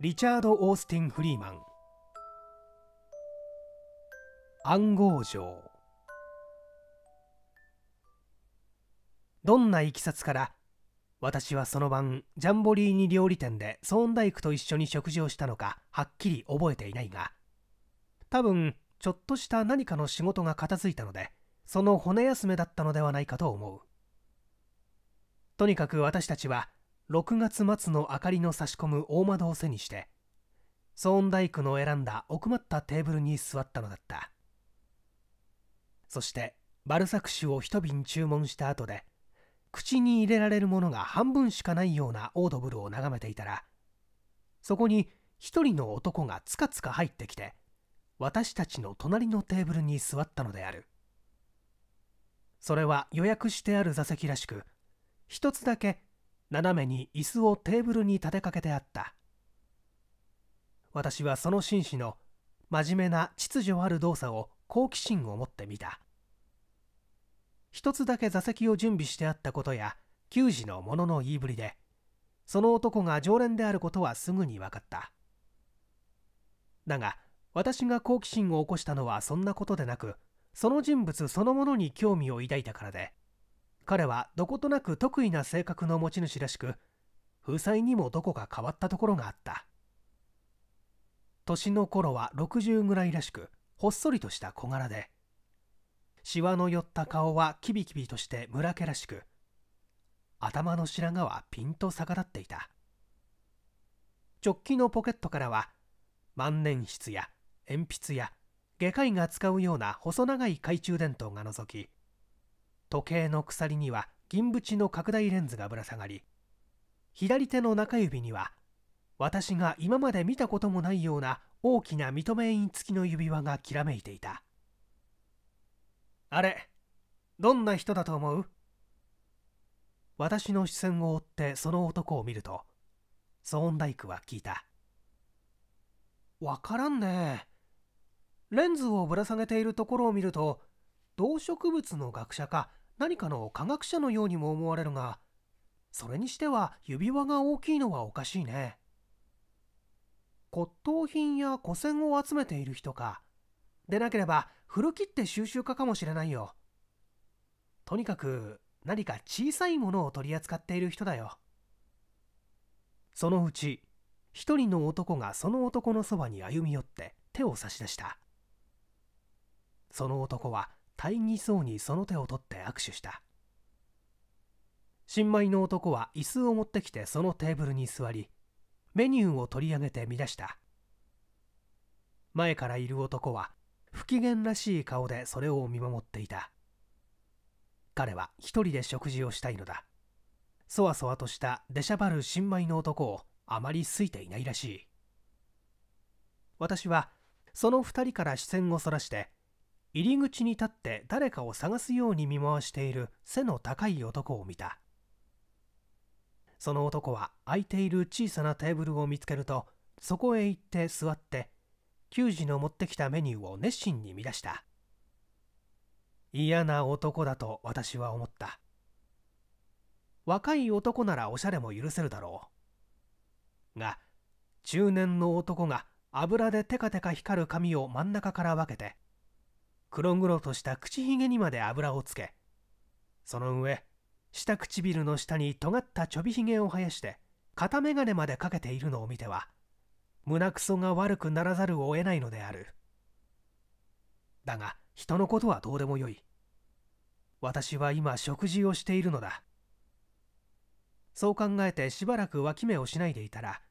リチャード・オースティン・フリーマン。暗号城。どんないきさつから私はその晩ジャンボリーニ料理店でソーンダイクと一緒に食事をしたのかはっきり覚えていないが、多分ちょっとした何かの仕事が片付いたので、その骨休めだったのではないかと思う。とにかく私たちは6月末の明かりの差し込む大窓を背にしてソーンダイクの選んだ奥まったテーブルに座ったのだった。そしてバルサク酒を一瓶注文した後で、口に入れられるものが半分しかないようなオードブルを眺めていたら、そこに一人の男がつかつか入ってきて、私たちの隣のテーブルに座ったのである。それは予約してある座席らしく、一つだけ斜めに椅子をテーブルに立てかけてあった。私はその紳士の真面目な秩序ある動作を好奇心を持って見た。一つだけ座席を準備してあったことや給仕の者の言いぶりで、その男が常連であることはすぐに分かった。だが私が好奇心を起こしたのはそんなことでなく、その人物そのものに興味を抱いたからで、彼はどことなく得意な性格の持ち主らしく、風采にもどこか変わったところがあった。年の頃は60ぐらいらしく、ほっそりとした小柄で、シワの寄った顔はキビキビとしてむらけらしく、頭の白髪はピンと逆立っていた。直帰のポケットからは万年筆や鉛筆や外科医が使うような細長い懐中電灯が覗き、時計の鎖には銀縁の拡大レンズがぶら下がり、左手の中指には私が今まで見たこともないような大きな認め印付きの指輪がきらめいていた。あれ、どんな人だと思う？私の視線を追ってその男を見ると、ソーンダイクは聞いた。わからんね。レンズをぶら下げているところを見ると、動植物の学者か何かの科学者のようにも思われるが、それにしては指輪が大きいのはおかしいね。骨董品や古銭を集めている人か。でなければ古切手収集家かもしれないよ。とにかく何か小さいものを取り扱っている人だよ。そのうち一人の男がその男のそばに歩み寄って手を差し出した。その男は大儀そうにその手を取って握手した。新米の男は椅子を持ってきてそのテーブルに座り、メニューを取り上げて見出した。前からいる男は不機嫌らしい顔でそれを見守っていた。彼は一人で食事をしたいのだ。そわそわとした出しゃばる新米の男をあまり好いていないらしい。私はその二人から視線をそらして、入り口に立って誰かを探すように見回している背の高い男を見た。その男は空いている小さなテーブルを見つけると、そこへ行って座って給仕の持ってきたメニューを熱心に見出した。嫌な男だと私は思った。若い男ならおしゃれも許せるだろうが、中年の男が油でテカテカ光る髪を真ん中から分けて、黒々とした口ひげにまで油をつけ、その上下唇の下に尖ったちょびひげを生やして片眼鏡までかけているのを見ては、胸くそが悪くならざるを得ないのである。だが人のことはどうでもよい。私は今食事をしているのだ。そう考えてしばらく脇目をしないでいたら、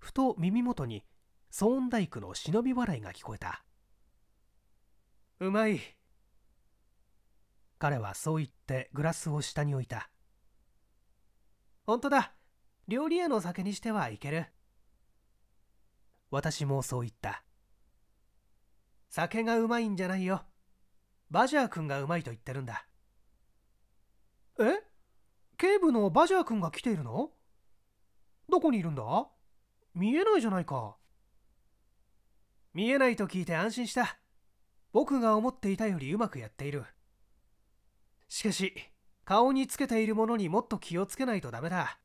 ふと耳元にソーンダイクの忍び笑いが聞こえた。うまい。彼はそう言ってグラスを下に置いた。本当だ。料理屋の酒にしてはいける。私もそう言った。酒がうまいんじゃないよ。バジャー君がうまいと言ってるんだ。え？警部のバジャー君が来ているの？どこにいるんだ？見えないじゃないか。見えないと聞いて安心した。僕が思っていたよりうまくやっている。しかし顔につけているものにもっと気をつけないとダメだ。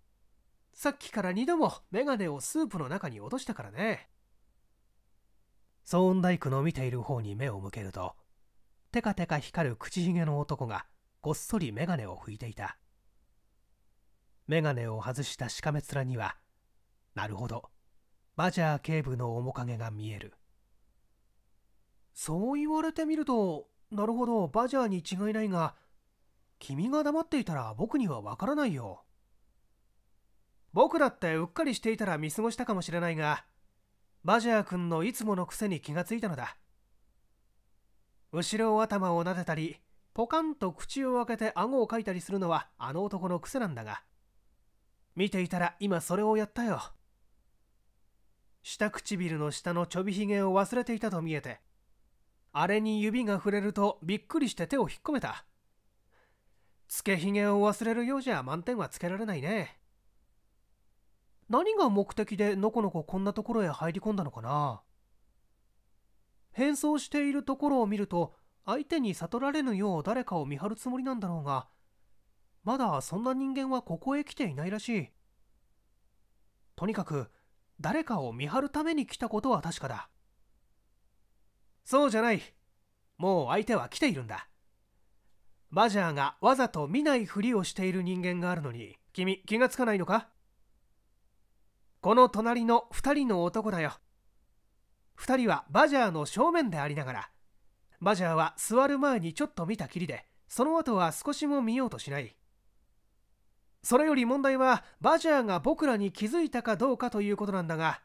さっきから2度もメガネをスープの中に落としたからね。ソーンダイクの見ている方に目を向けると、テカテカ光る口ひげの男がごっそりメガネを拭いていた。メガネを外したしかめ面には、なるほど、バジャー警部の面影が見える。そう言われてみると、なるほど、バジャーに違いないが、君が黙っていたら僕にはわからないよ。僕だってうっかりしていたら見過ごしたかもしれないが、バジャー君のいつもの癖に気がついたのだ。後ろ頭を撫でたり、ポカンと口を開けて顎をかいたりするのはあの男の癖なんだが、見ていたら今それをやったよ。下唇の下のちょびひげを忘れていたと見えて、あれに指が触れるとびっくりして手を引っ込めた。つけひげを忘れるようじゃ満点はつけられないね。何が目的でのこのここんなところへ入り込んだのかな。変装しているところを見ると、相手に悟られぬよう誰かを見張るつもりなんだろうが、まだそんな人間はここへ来ていないらしい。とにかく誰かを見張るために来たことは確かだ。そうじゃない。もう相手は来ているんだ。バジャーがわざと見ないふりをしている人間があるのに、君気がつかないのか？この隣の2人の男だよ。2人はバジャーの正面でありながら、バジャーは座る前にちょっと見たきりで、その後は少しも見ようとしない。それより問題はバジャーが僕らに気づいたかどうかということなんだが、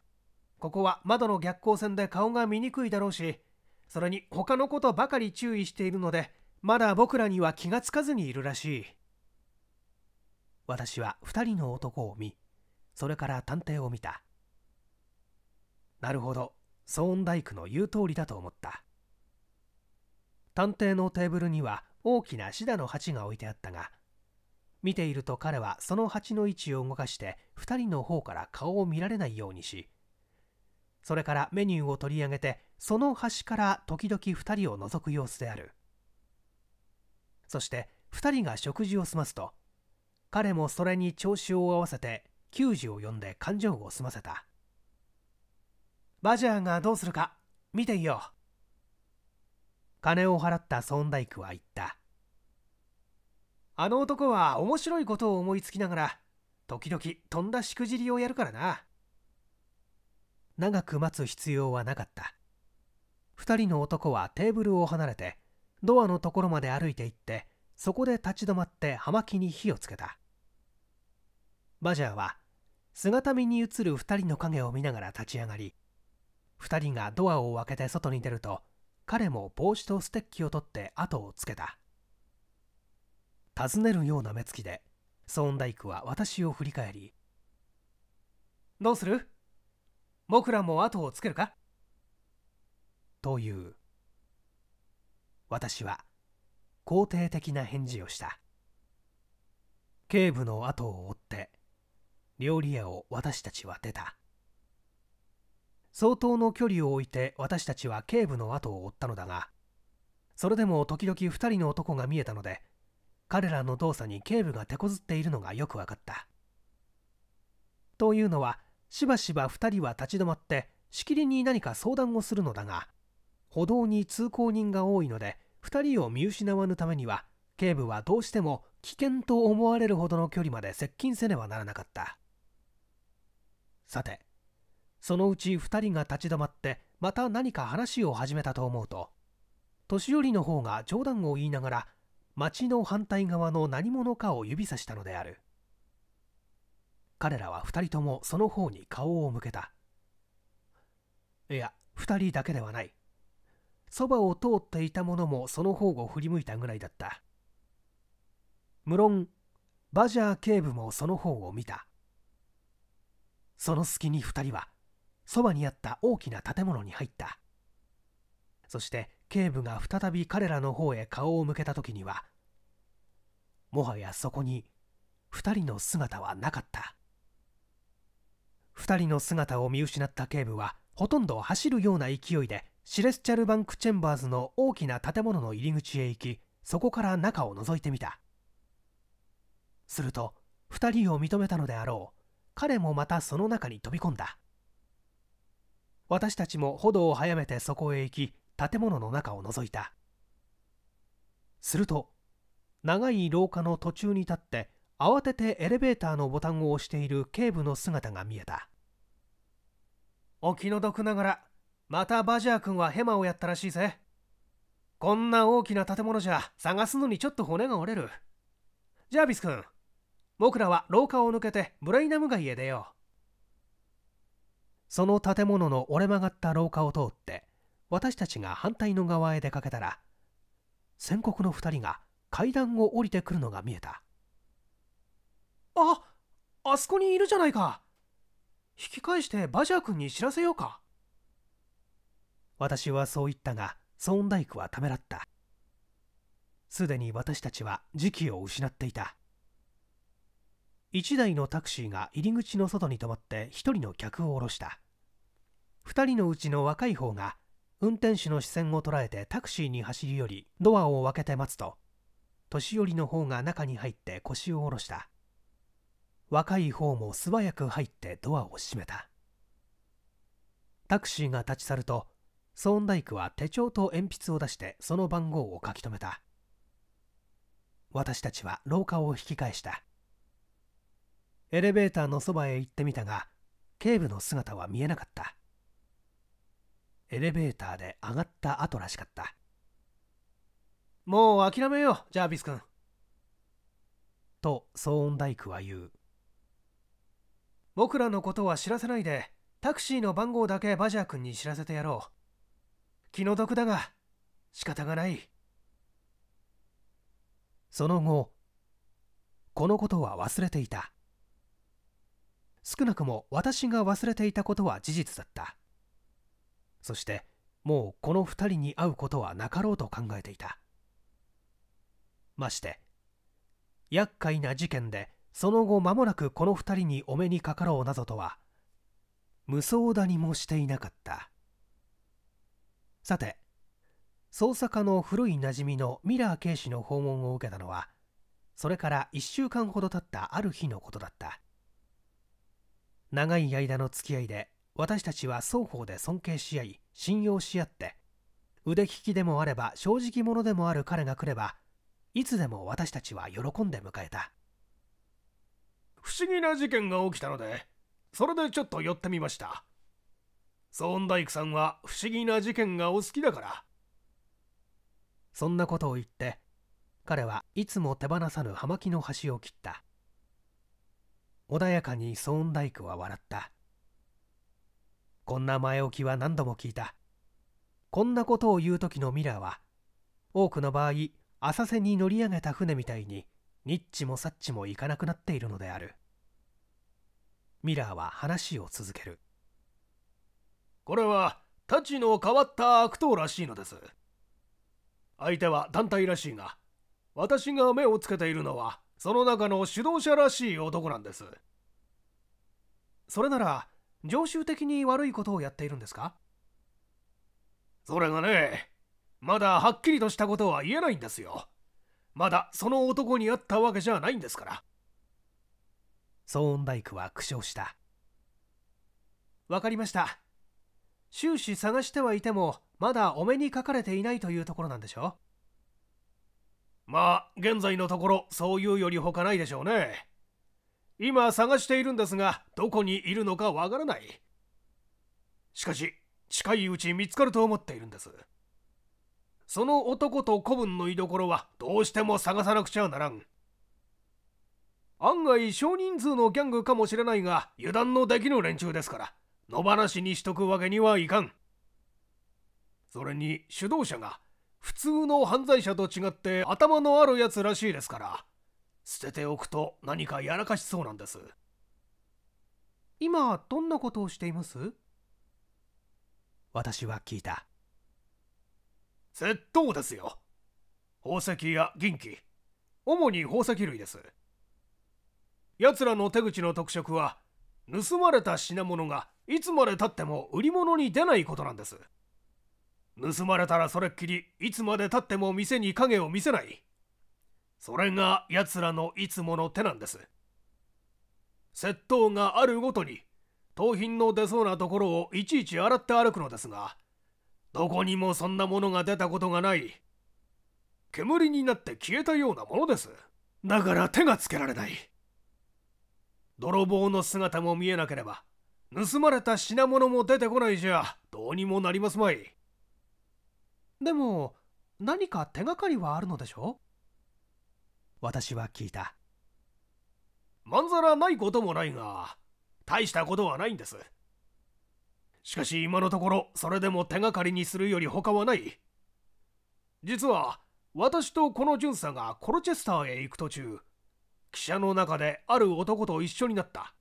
ここは窓の逆光線で顔が見にくいだろうし、それに他のことばかり注意しているので、まだ僕らには気がつかずにいるらしい。私は2人の男を見、それから探偵を見た。なるほど、ソーンダイクの言う通りだと思った。探偵のテーブルには大きなシダの鉢が置いてあったが、見ていると彼はその鉢の位置を動かして2人の方から顔を見られないようにし、それからメニューを取り上げてその端から時々2人を覗く様子である。そして2人が食事を済ますと、彼もそれに調子を合わせて給仕を呼んで勘定を済ませた。バジャーがどうするか見ていよう。金を払ったソーンダイクは言った。あの男は面白いことを思いつきながら、時々とんだしくじりをやるからな。長く待つ必要はなかった。2人の男はテーブルを離れてドアのところまで歩いて行って、そこで立ち止まって葉巻に火をつけた。バジャーは姿見に映る2人の影を見ながら立ち上がり、2人がドアを開けて外に出ると、彼も帽子とステッキを取って後をつけた。尋ねるような目つきでソーンダイクは私を振り返り、どうする？僕らも後をつけるか？という。私は肯定的な返事をした。警部の後を追って料理屋を私たちは出た。相当の距離を置いて私たちは警部の後を追ったのだが、それでも時々2人の男が見えたので、彼らの動作に警部が手こずっているのがよく分かった。というのは、しばしば2人は立ち止まってしきりに何か相談をするのだが、歩道に通行人が多いので2人を見失わぬためには、警部はどうしても危険と思われるほどの距離まで接近せねばならなかった。さて、そのうち2人が立ち止まってまた何か話を始めたと思うと、年寄りの方が冗談を言いながら町の反対側の何者かを指さしたのである。彼らは2人ともその方に顔を向けた。いや、2人だけではない。そばを通っていた者もその方を振り向いたぐらいだった。無論バジャー警部もその方を見た。その隙に2人はそばにあった大きな建物に入った。そして警部が再び彼らの方へ顔を向けた時には、もはやそこに2人の姿はなかった。2人の姿を見失った警部はほとんど走るような勢いでシレスチャルバンクチェンバーズの大きな建物の入り口へ行き、そこから中を覗いてみた。すると2人を認めたのであろう、彼もまたその中に飛び込んだ。私たちも歩道を早めてそこへ行き、建物の中を覗いた。すると、長い廊下の途中に立って慌ててエレベーターのボタンを押している警部の姿が見えた。お気の毒ながら、またバジャー君はヘマをやったらしいぜ。こんな大きな建物じゃ探すのにちょっと骨が折れる。ジャービス君、僕らは廊下を抜けてブライナム街へ出よう。その建物の折れ曲がった廊下を通って私たちが反対の側へ出かけたら、宣告の2人が階段を降りてくるのが見えた。あそこにいるじゃないか。引き返してバジャー君に知らせようか。私はそう言ったが、ソーンダイクはためらった。すでに私たちは時機を失っていた。1台のタクシーが入り口の外に止まって1人の客を降ろした。2人のうちの若い方が運転手の視線を捉えてタクシーに走り寄り、ドアを開けて待つと、年寄りの方が中に入って腰を下ろした。若い方も素早く入ってドアを閉めた。タクシーが立ち去ると、ソーンダイクは手帳と鉛筆を出してその番号を書き留めた。私たちは廊下を引き返した。エレベーターのそばへ行ってみたが、警部の姿は見えなかった。エレベーターで上がった後らしかった。もう諦めよう、ジャービス君、とソーンダイクは言う。僕らのことは知らせないで、タクシーの番号だけバジャー君に知らせてやろう。気の毒だが仕方がない。その後、このことは忘れていた。少なくも私が忘れていたことは事実だった。そしてもうこの2人に会うことはなかろうと考えていた。まして厄介な事件でその後間もなくこの2人にお目にかかろうなどとは無想だにもしていなかった。さて、捜査課の古いなじみのミラー警視の訪問を受けたのは、それから1週間ほど経ったある日のことだった。長い間の付き合いで私たちは双方で尊敬し合い信用し合って、腕利きでもあれば正直者でもある彼が来れば、いつでも私たちは喜んで迎えた。不思議な事件が起きたので、それでちょっと寄ってみました。ソーンダイクさんは不思議な事件がお好きだから。そんなことを言って彼はいつも手放さぬ葉巻の端を切った。穏やかにソーンダイクは笑った。こんな前置きは何度も聞いた。こんなことを言う時のミラーは多くの場合、浅瀬に乗り上げた船みたいにニッチもサッチもいかなくなっているのである。ミラーは話を続ける。これはたちの変わった悪党らしいのです。相手は団体らしいが、私が目をつけているのはその中の主導者らしい男なんです。それなら常習的に悪いことをやっているんですか？それがね、まだはっきりとしたことは言えないんですよ。まだその男に会ったわけじゃないんですから。ソーンダイクは苦笑した。わかりました。終始探してはいてもまだお目にかかれていないというところなんでしょう。まあ現在のところそういうより他ないでしょうね。今探しているんですが、どこにいるのかわからない。しかし近いうち見つかると思っているんです。その男と子分の居所はどうしても探さなくちゃならん。案外少人数のギャングかもしれないが、油断のできぬ連中ですから、野放しにしとくわけにはいかん。それに主導者が普通の犯罪者と違って頭のあるやつらしいですから、捨てておくと何かやらかしそうなんです。今どんなことをしています？私は聞いた。窃盗ですよ。宝石や銀器、主に宝石類です。奴らの手口の特色は、盗まれた品物がいつまでたっても売り物に出ないことなんです。盗まれたらそれっきりいつまでたっても店に影を見せない。それが奴らのいつもの手なんです。窃盗があるごとに盗品の出そうなところをいちいち洗って歩くのですが、どこにもそんなものが出たことがない、煙になって消えたようなものです。だから手がつけられない。泥棒の姿も見えなければ盗まれた品物も出てこないじゃどうにもなりますまい。でも何か手がかりはあるのでしょう。私は聞いた。まんざらないこともないが大したことはないんです。しかし今のところそれでも手がかりにするより他はない。実は私とこの巡査がコロチェスターへ行く途中、汽車の中である男と一緒になった。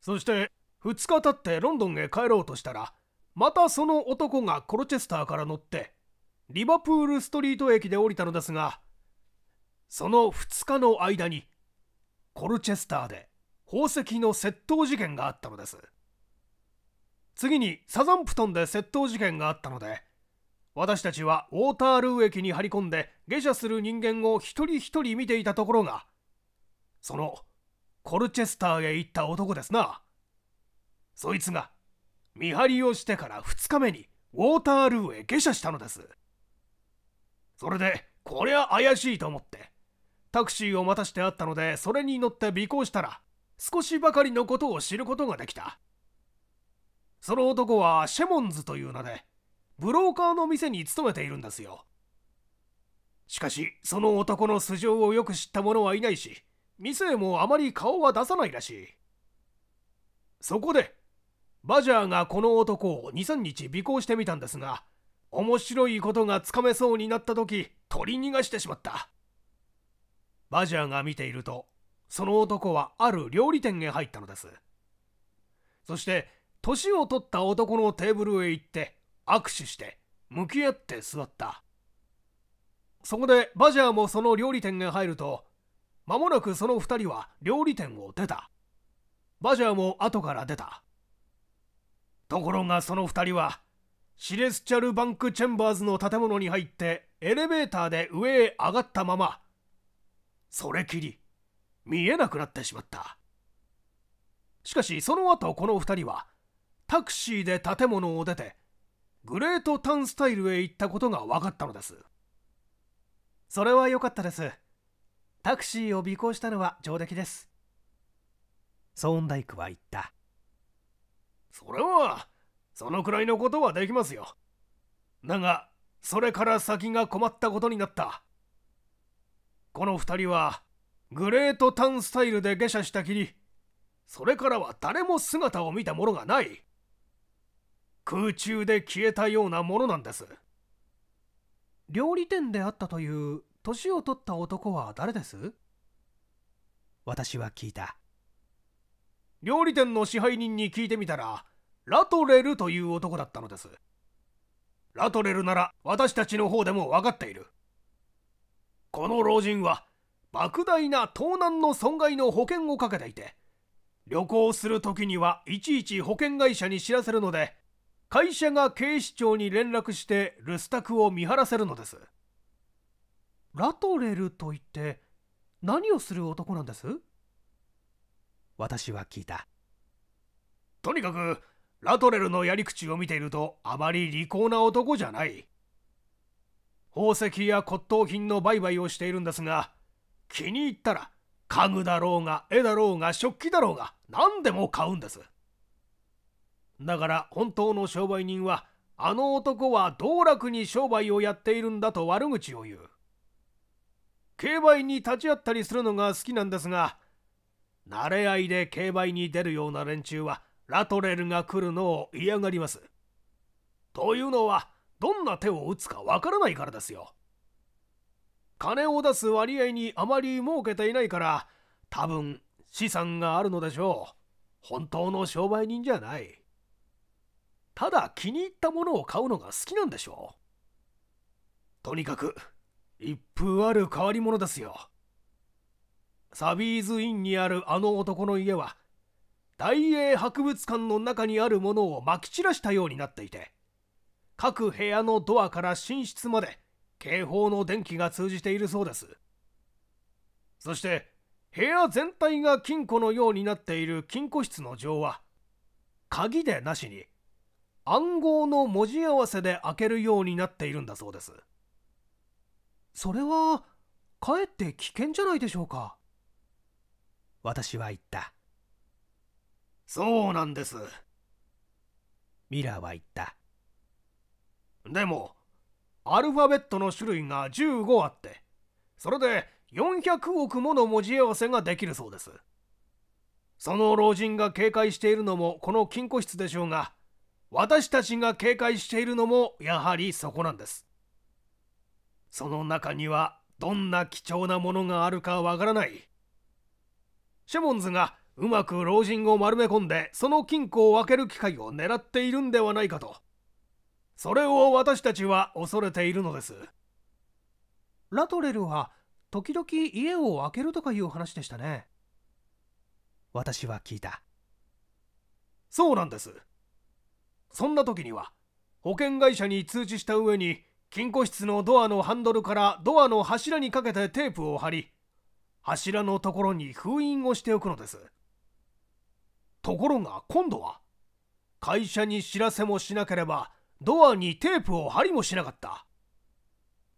そして2日経ってロンドンへ帰ろうとしたら、またその男がコロチェスターから乗ってリバプールストリート駅で降りたのですが、その2日の間にコルチェスターで宝石の窃盗事件があったのです。次にサザンプトンで窃盗事件があったので、私たちはウォータールー駅に張り込んで下車する人間を一人一人見ていたところが、そのコルチェスターへ行った男ですな。そいつが見張りをしてから2日目にウォータールーへ下車したのです。それでこりゃ怪しいと思ってタクシーを待たしてあったので、それに乗って尾行したら少しばかりのことを知ることができた。その男はシェモンズという名でブローカーの店に勤めているんですよ。しかしその男の素性をよく知った者はいないし、店へもあまり顔は出さないらしい。そこでバジャーがこの男を 2,3 日尾行してみたんですが、面白いことがつかめそうになった時取り逃がしてしまった。バジャーが見ているとその男はある料理店へ入ったのです。そして年を取った男のテーブルへ行って握手して向き合って座った。そこでバジャーもその料理店へ入ると、間もなくその2人は料理店を出た。バジャーも後から出た。ところがその2人はシレスチャルバンクチェンバーズの建物に入ってエレベーターで上へ上がったまま、それきり見えなくなってしまった。しかしその後この2人はタクシーで建物を出てグレートタウンスタイルへ行ったことが分かったのです。それは良かったです。タクシーを尾行したのは上出来です、ソーンダイクは言った。それはそのくらいのことはできますよ。だがそれから先が困ったことになった。この2人はグレートタウンスタイルで下車したきり、それからは誰も姿を見た者がない。空中で消えたようなものなんです。料理店であったという年を取った男は誰です？私は聞いた。料理店の支配人に聞いてみたら、ラトレルという男だったのです。ラトレルなら私たちの方でも分かっている。この老人は莫大な盗難の損害の保険をかけていて、旅行する時にはいちいち保険会社に知らせるので、会社が警視庁に連絡して留守宅を見張らせるのです。ラトレルといって何をする男なんです？私は聞いた。とにかくラトレルのやり口を見ているとあまり利口な男じゃない。宝石や骨董品の売買をしているんですが、気に入ったら家具だろうが絵だろうが食器だろうが何でも買うんです。だから本当の商売人はあの男は道楽に商売をやっているんだと悪口を言う。競売に立ち会ったりするのが好きなんですが、慣れ合いで競売に出るような連中はラトレルが来るのを嫌がります。というのはどんな手を打つかわからないからですよ。金を出す割合にあまり儲けていないから、多分資産があるのでしょう。本当の商売人じゃない。ただ気に入ったものを買うのが好きなんでしょう。とにかく一風ある変わり者ですよ。サビーズインにあるあの男の家は大英博物館の中にあるものをまき散らしたようになっていて、各部屋のドアから寝室まで警報の電気が通じているそうです。そして部屋全体が金庫のようになっている金庫室の錠は、鍵でなしに暗号の文字合わせで開けるようになっているんだそうです。それはかえって危険じゃないでしょうか。私は言った。そうなんです。ミラーは言った。でも、アルファベットの種類が15あって、それで400億もの文字合わせができるそうです。その老人が警戒しているのもこの金庫室でしょうが、私たちが警戒しているのもやはりそこなんです。その中にはどんな貴重なものがあるかわからない。シェボンズがうまく老人を丸め込んでその金庫を開ける機会を狙っているんではないかと。それを私たちは恐れているのです。ラトレルは時々家を開けるとかいう話でしたね。私は聞いた。そうなんです。そんな時には保険会社に通知した上に金庫室のドアのハンドルからドアの柱にかけてテープを貼り、柱のところに封印をしておくのです。ところが今度は会社に知らせもしなければドアにテープを貼りもしなかった。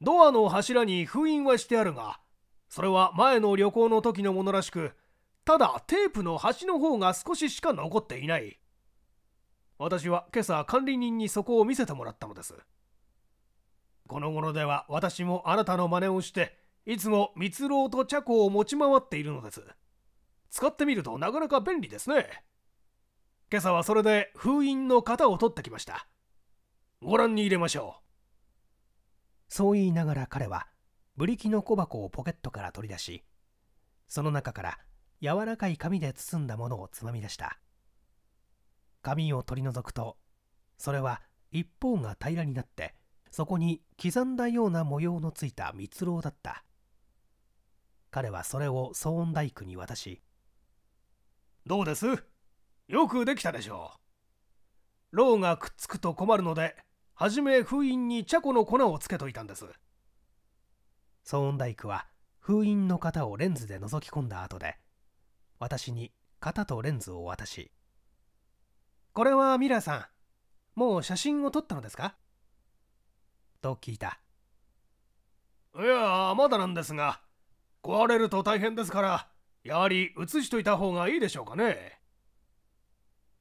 ドアの柱に封印はしてあるが、それは前の旅行の時のものらしく、ただテープの端の方が少ししか残っていない。私は今朝管理人にそこを見せてもらったのです。この頃では私もあなたの真似をして、いつも蜜蝋と茶子を持ち回っているのです。使ってみるとなかなか便利ですね。今朝はそれで封印の型を取ってきました。ご覧に入れましょう。そう言いながら彼はブリキの小箱をポケットから取り出し、その中から柔らかい紙で包んだものをつまみ出した。紙を取り除くと、それは一方が平らになって、そこに刻んだような模様のついた蜜蝋だった。彼はそれをソーンダイクに渡し、どうです？よくできたでしょう。ロウがくっつくと困るので、はじめ封印に茶子の粉をつけといたんです。ソーンダイクは封印の型をレンズで覗き込んだ後で、私に型とレンズを渡し、これはミラーさん、もう写真を撮ったのですか？と聞いた。いや、まだなんですが、壊れると大変ですから、やはり写しといた方がいいでしょうかね。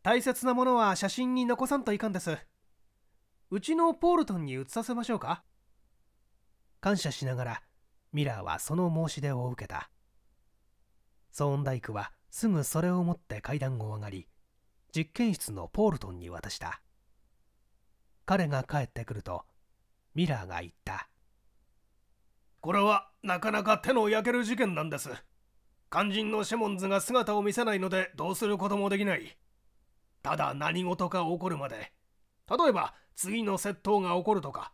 大切なものは写真に残さんといかんです。うちのポールトンに移させましょうか。感謝しながらミラーはその申し出を受けた。ソーンダイクはすぐそれを持って階段を上がり、実験室のポールトンに渡した。彼が帰ってくるとミラーが言った。これはなかなか手の焼ける事件なんです。肝心のシェモンズが姿を見せないので、どうすることもできない。ただ何事か起こるまで、例えば次の窃盗が起こるとか、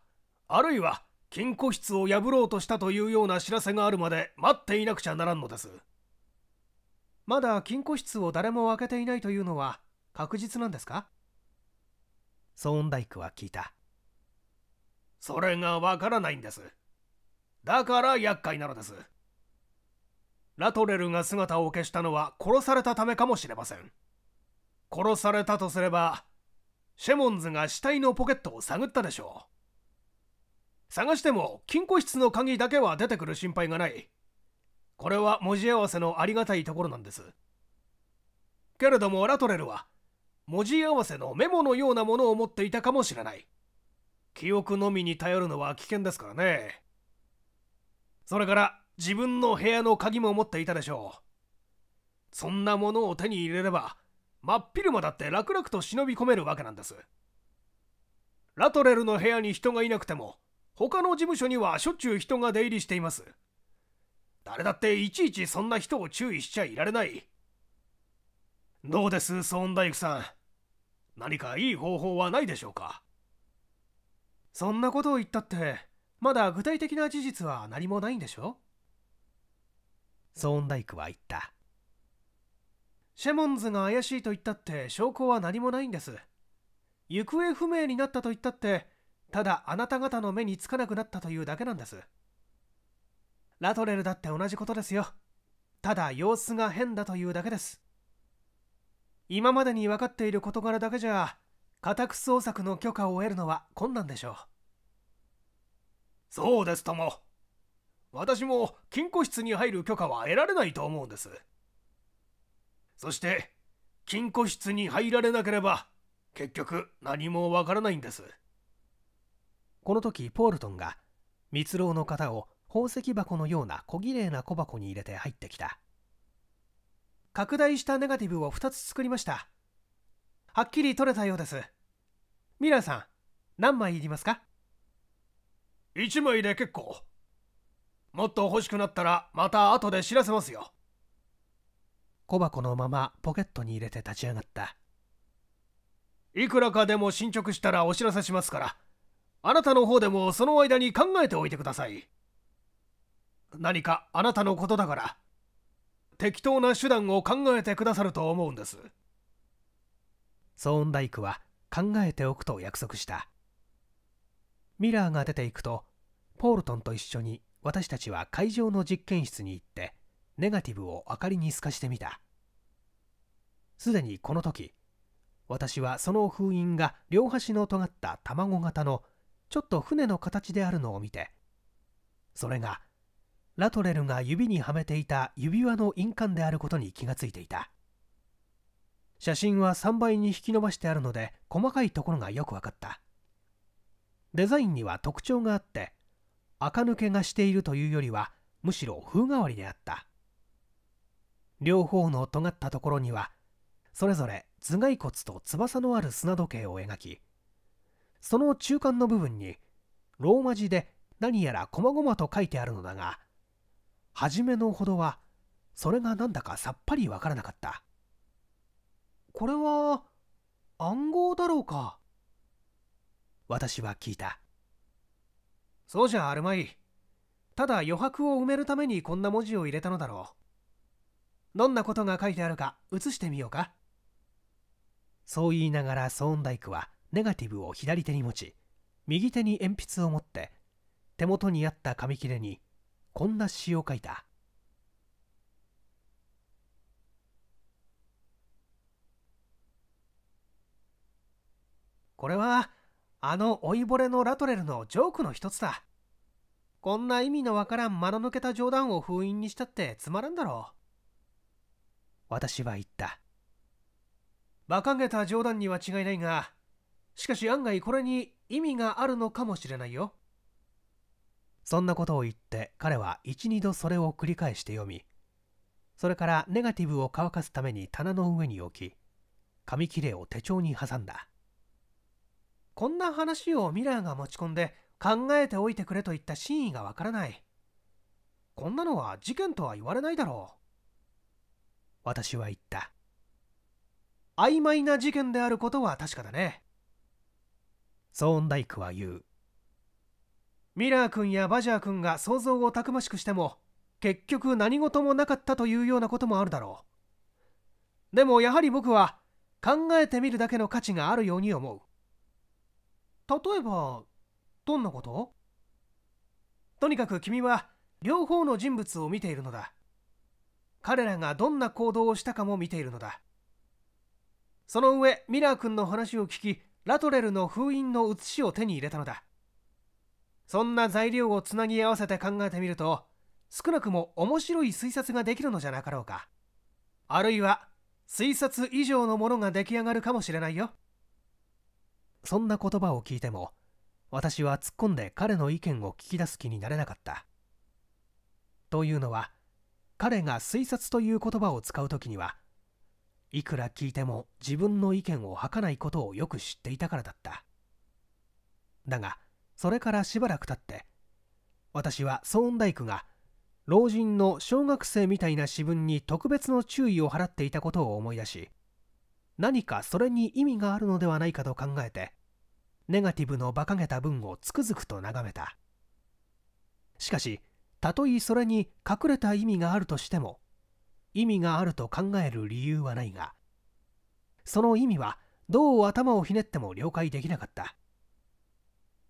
あるいは金庫室を破ろうとしたというような知らせがあるまで待っていなくちゃならんのです。まだ金庫室を誰も開けていないというのは確実なんですか？ソーンダイクは聞いた。それがわからないんです。だから厄介なのです。ラトレルが姿を消したのは殺されたためかもしれません。殺されたとすれば、シェモンズが死体のポケットを探ったでしょう。探しても金庫室の鍵だけは出てくる心配がない。これは文字合わせのありがたいところなんです。けれどもラトレルは文字合わせのメモのようなものを持っていたかもしれない。記憶のみに頼るのは危険ですからね。それから自分の部屋の鍵も持っていたでしょう。そんなものを手に入れれば、真っ昼間だって楽々と忍び込めるわけなんです。ラトレルの部屋に人がいなくても、他の事務所にはしょっちゅう人が出入りしています。誰だっていちいちそんな人を注意しちゃいられない。どうです、ソーンダイクさん。何かいい方法はないでしょうか？そんなことを言ったって、まだ具体的な事実は何もないんでしょ？ソーンダイクは言った。シェモンズが怪しいと言ったって証拠は何もないんです。行方不明になったと言ったって、ただあなた方の目につかなくなったというだけなんです。ラトレルだって同じことですよ。ただ様子が変だというだけです。今までに分かっている事柄だけじゃ家宅捜索の許可を得るのは困難でしょう。そうですとも、私も金庫室に入る許可は得られないと思うんです。そして金庫室に入られなければ結局何もわからないんです。この時ポールトンが蜜蝋の型を宝石箱のような小綺麗な小箱に入れて入ってきた。拡大したネガティブを2つ作りました。はっきり取れたようです。ミラーさん、何枚いりますか？1枚で結構。もっと欲しくなったらまた後で知らせますよ。小箱のままポケットに入れて立ち上がった。いくらかでも進捗したらお知らせしますから、あなたの方でもその間に考えておいてください。何かあなたのことだから適当な手段を考えてくださると思うんです。ソーンダイクは考えておくと約束した。ミラーが出ていくとポールトンと一緒に私たちは会場の実験室に行ってネガティブを明かりに透かしてみた。すでにこの時私はその封印が両端の尖った卵型のちょっと船の形であるのを見て、それがラトレルが指にはめていた指輪の印鑑であることに気がついていた。写真は3倍に引き伸ばしてあるので細かいところがよく分かった。デザインには特徴があって垢抜けがしているというよりはむしろ風変わりであった。両方の尖ったところにはそれぞれ頭蓋骨と翼のある砂時計を描き、その中間の部分にローマ字で何やらこまごまと書いてあるのだが、初めのほどはそれがなんだかさっぱりわからなかった。これは暗号だろうか、私は聞いた。そうじゃあるまい。ただ余白を埋めるためにこんな文字を入れたのだろう。どんなことが書いてあるか写してみようか。そう言いながらソーンダイクはネガティブを左手に持ち、右手に鉛筆を持って手元にあった紙切れにこんな詩を書いた。これはあの老いぼれのラトレルのジョークの一つだ。こんな意味のわからん間の抜けた冗談を封印にしたってつまらんだろう。私は言った。馬鹿げた冗談には違いないが、しかし案外これに意味があるのかもしれないよ。そんなことを言って彼は12度それを繰り返して読み、それからネガティブを乾かすために棚の上に置き、紙切れを手帳に挟んだ。こんな話をミラーが持ち込んで考えておいてくれと言った真意がわからない。こんなのは事件とは言われないだろう。私は言った。曖昧な事件であることは確かだね。ソーンダイクは言う。ミラー君やバジャー君が想像をたくましくしても、結局何事もなかったというようなこともあるだろう。でもやはり僕は考えてみるだけの価値があるように思う。例えば、どんなこと？とにかく君は両方の人物を見ているのだ。彼らがどんな行動をしたかも見ているのだ。その上、ミラー君の話を聞き、ラトレルの封印の写しを手に入れたのだ。そんな材料をつなぎ合わせて考えてみると、少なくも面白い推察ができるのじゃなかろうか。あるいは、推察以上のものが出来上がるかもしれないよ。そんな言葉を聞いても、私は突っ込んで彼の意見を聞き出す気になれなかった。というのは、彼が推察という言葉を使うときにはいくら聞いても自分の意見を吐かないことをよく知っていたからだった。だがそれからしばらく経って私はソーンダイクが老人の小学生みたいな詩文に特別の注意を払っていたことを思い出し、何かそれに意味があるのではないかと考えてネガティブの馬鹿げた文をつくづくと眺めた。しかしたとえそれに隠れた意味があるとしても、意味があると考える理由はないが、その意味はどう頭をひねっても了解できなかった。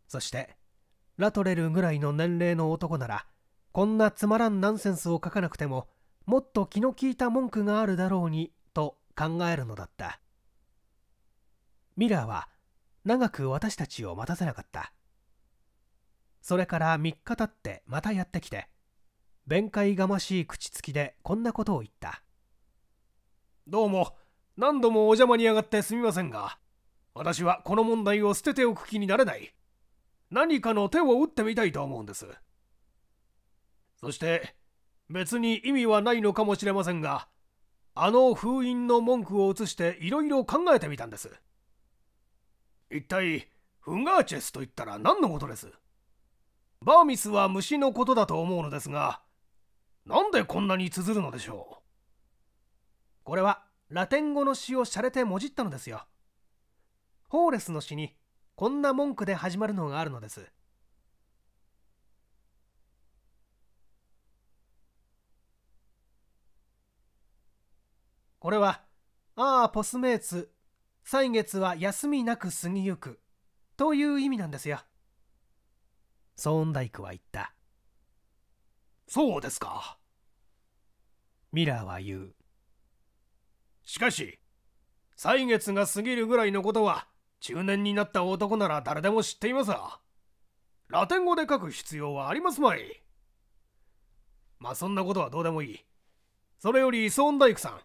そして、ラトレルぐらいの年齢の男なら、こんなつまらんナンセンスを書かなくてももっと気の利いた文句があるだろうにと考えるのだった。ミラーは長く私たちを待たせなかった。それから3日経ってまたやってきて、弁解がましい口つきでこんなことを言った。どうも何度もお邪魔に上がってすみませんが、私はこの問題を捨てておく気になれない。何かの手を打ってみたいと思うんです。そして別に意味はないのかもしれませんが、あの封印の文句を移していろいろ考えてみたんです。一体フガーチェスと言ったら何のことです？バーミスは虫のことだと思うのですが、なんでこんなに綴るのでしょう。これはラテン語の詩をしゃれてもじったのですよ。ホーレスの詩にこんな文句で始まるのがあるのです。これは「ああポスメーツ歳月は休みなく過ぎゆく」という意味なんですよ。ソーンダイクは言った。そうですか。ミラーは言う。しかし歳月が過ぎるぐらいのことは中年になった男なら誰でも知っていますが、ラテン語で書く必要はありますまい。まあそんなことはどうでもいい。それよりソーンダイクさん、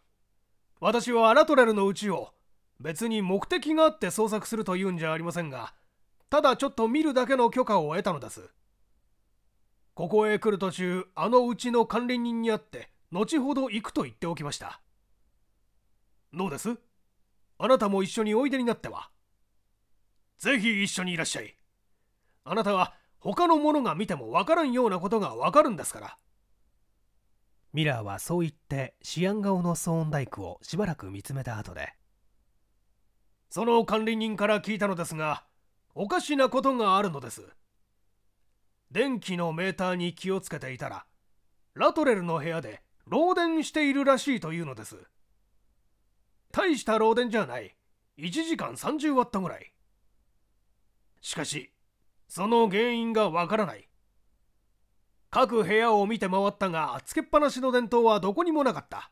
私はアラトレルのうちを別に目的があって捜索するというんじゃありませんが、ただちょっと見るだけの許可を得たのです。ここへ来る途中、あのうちの管理人に会って後ほど行くと言っておきました。どうです？あなたも一緒においでになっては。ぜひ一緒にいらっしゃい。あなたは他の者が見てもわからんようなことがわかるんですから。ミラーはそう言ってシアン顔のソーンダイクをしばらく見つめた後で、その管理人から聞いたのですが、おかしなことがあるのです。電気のメーターに気をつけていたら、ラトレルの部屋で漏電しているらしいというのです。大した漏電じゃない、1時間30ワットぐらい。しかしその原因がわからない。各部屋を見て回ったが、つけっぱなしの電灯はどこにもなかった。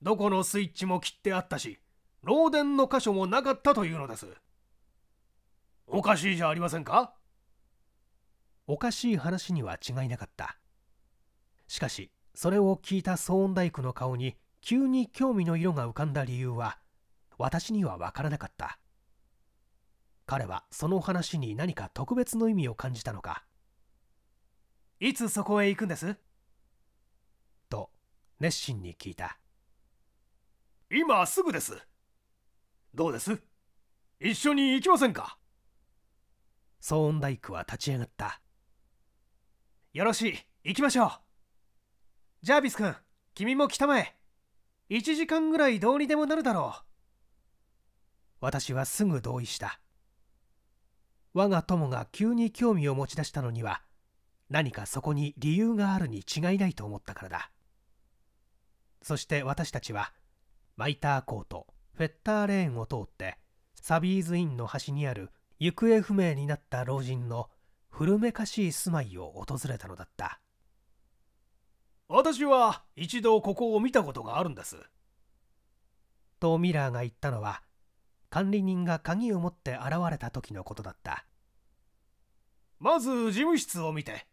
どこのスイッチも切ってあったし、漏電の箇所もなかったというのです。おかしいじゃありませんか。おかしい話には違いなかった。しかしそれを聞いたソーンダイクの顔に急に興味の色が浮かんだ理由は私には分からなかった。彼はその話に何か特別の意味を感じたのか。いつそこへ行くんですと熱心に聞いた。今すぐです。どうです？一緒に行きませんか。ソーンダイクは立ち上がった。よろしい、行きましょう。ジャービス君、君も来たまえ。1時間ぐらいどうにでもなるだろう。私はすぐ同意した。我が友が急に興味を持ち出したのには、何かそこに理由があるに違いないと思ったからだ。そして私たちはマイターコートフェッターレーンを通って、サビーズインの端にある行方不明になった老人の古めかしい住まいを訪れたのだった。私は一度ここを見たことがあるんですとミラーが言ったのは、管理人が鍵を持って現れた時のことだった。まず事務室を見て、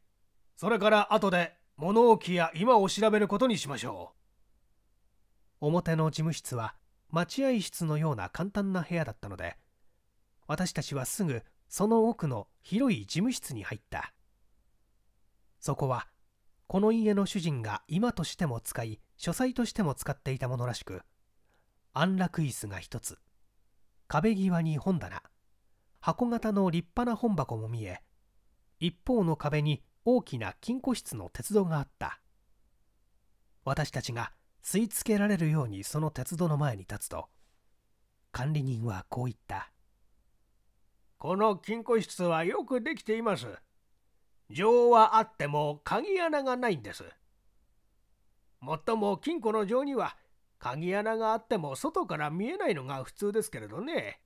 それから後で物置や今を調べることにしましょう。表の事務室は待合室のような簡単な部屋だったので、私たちはすぐその奥の広い事務室に入った。そこはこの家の主人が今としても使い、書斎としても使っていたものらしく、安楽椅子が一つ、壁際に本棚、箱型の立派な本箱も見え、一方の壁に大きな金庫室の鉄道があった。私たちが吸い付けられるようにその鉄道の前に立つと、管理人はこう言った。この金庫室はよくできています。錠はあっても鍵穴がないんです。もっとも金庫の錠には鍵穴があっても外から見えないのが普通ですけれどね。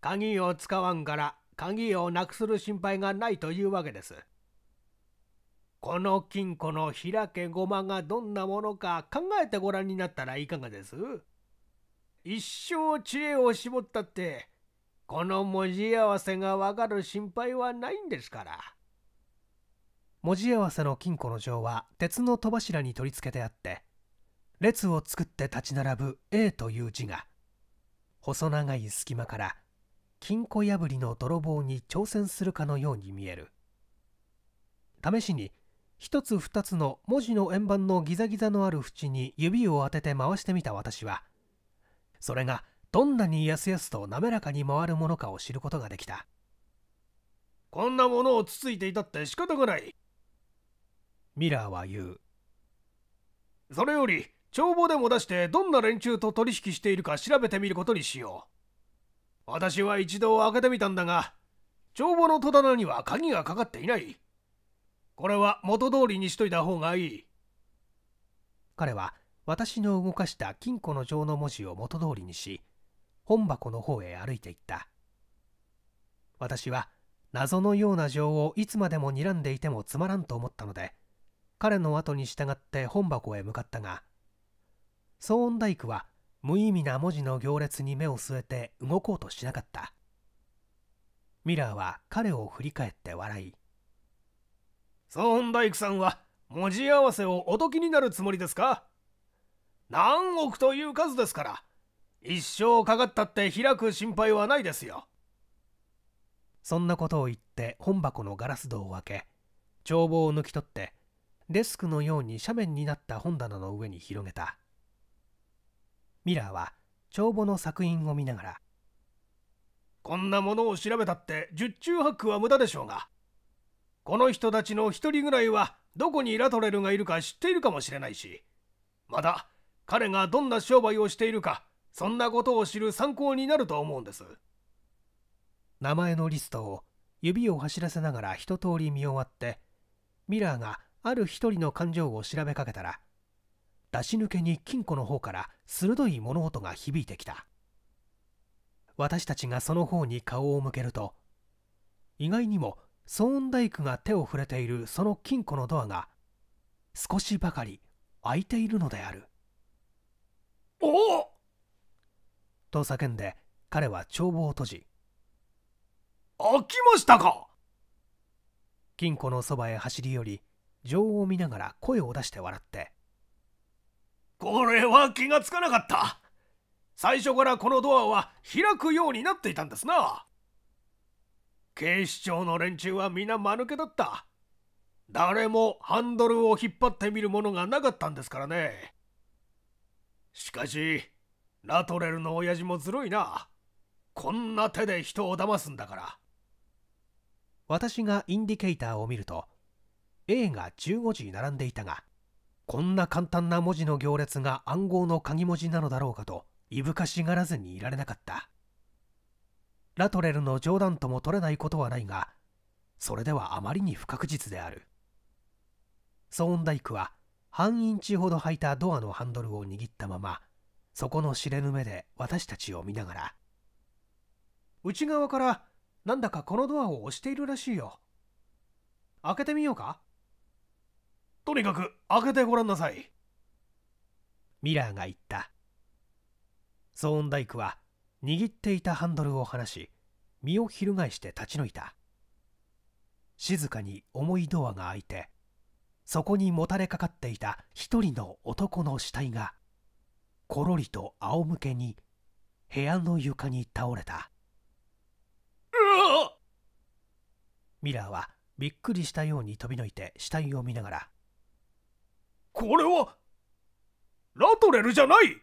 鍵を使わんから鍵をなくする心配がないというわけです。この金庫の開けゴマがどんなものか考えてごらんになったらいかがです？一生知恵を絞ったってこの文字合わせがわかる心配はないんですから。文字合わせの金庫の錠は鉄の戸柱に取り付けてあって、列を作って立ち並ぶ A という字が細長い隙間から金庫破りの泥棒に挑戦するかのように見える。試しに一つ二つの文字の円盤のギザギザのある縁に指を当てて回してみた私は、それがどんなにやすやすと滑らかに回るものかを知ることができた。こんなものをつついていたって仕方がない、ミラーは言う。それより帳簿でも出してどんな連中と取引しているか調べてみることにしよう。私は一度開けてみたんだが、帳簿の戸棚には鍵がかかっていない。これは元通りにしといた方がいい。彼は私の動かした金庫の錠の文字を元通りにし、本箱の方へ歩いていった。私は謎のような錠をいつまでも睨んでいてもつまらんと思ったので、彼の後に従って本箱へ向かったが、騒音大工は無意味な文字の行列に目を据えて動こうとしなかった。ミラーは彼を振り返って笑い、総本大工さんは文字合わせをお解きになるつもりですか？何億という数ですから、一生かかったって開く心配はないですよ。そんなことを言って本箱のガラス戸を開け、帳簿を抜き取ってデスクのように斜面になった本棚の上に広げた。ミラーは帳簿の作品を見ながら、こんなものを調べたって十中八九は無駄でしょうが、この人たちの一人ぐらいはどこにラトレルがいるか知っているかもしれないし、また彼がどんな商売をしているか、そんなことを知る参考になると思うんです。名前のリストを指を走らせながら一通り見終わって、ミラーがある一人の感情を調べかけたら、出し抜けに金庫の方から鋭い物音が響いてきた。私たちがその方に顔を向けると、意外にも騒音大工が手を触れているその金庫のドアが少しばかり開いているのである。おお！と叫んで彼は帳簿を閉じ、開きましたか。金庫のそばへ走り寄り、錠を見ながら声を出して笑って、これは気がつかなかった。最初からこのドアは開くようになっていたんですな。警視庁の連中は皆間抜けだった。誰もハンドルを引っ張ってみるものがなかったんですからね。しかし、ラトレルの親父もずるいな。こんな手で人を騙すんだから。私がインディケーターを見ると、A が15時並んでいたが、こんな簡単な文字の行列が暗号の鍵文字なのだろうかと、いぶかしがらずにいられなかった。ラトレルの冗談とも取れないことはないが、それではあまりに不確実である。ソーンダイクは半インチほど履いたドアのハンドルを握ったまま、そこの知れぬ目で私たちを見ながら、内側からなんだかこのドアを押しているらしいよ。開けてみようか。とにかく開けてごらんなさい、ミラーが言った。ソーンダイクは握っていたハンドルを離し、身を翻して立ち退いた。静かに重いドアが開いて、そこにもたれかかっていた一人の男の死体がころりと仰向けに部屋の床に倒れた。うわ！ミラーはびっくりしたように飛び抜いて死体を見ながら、これはラトレルじゃない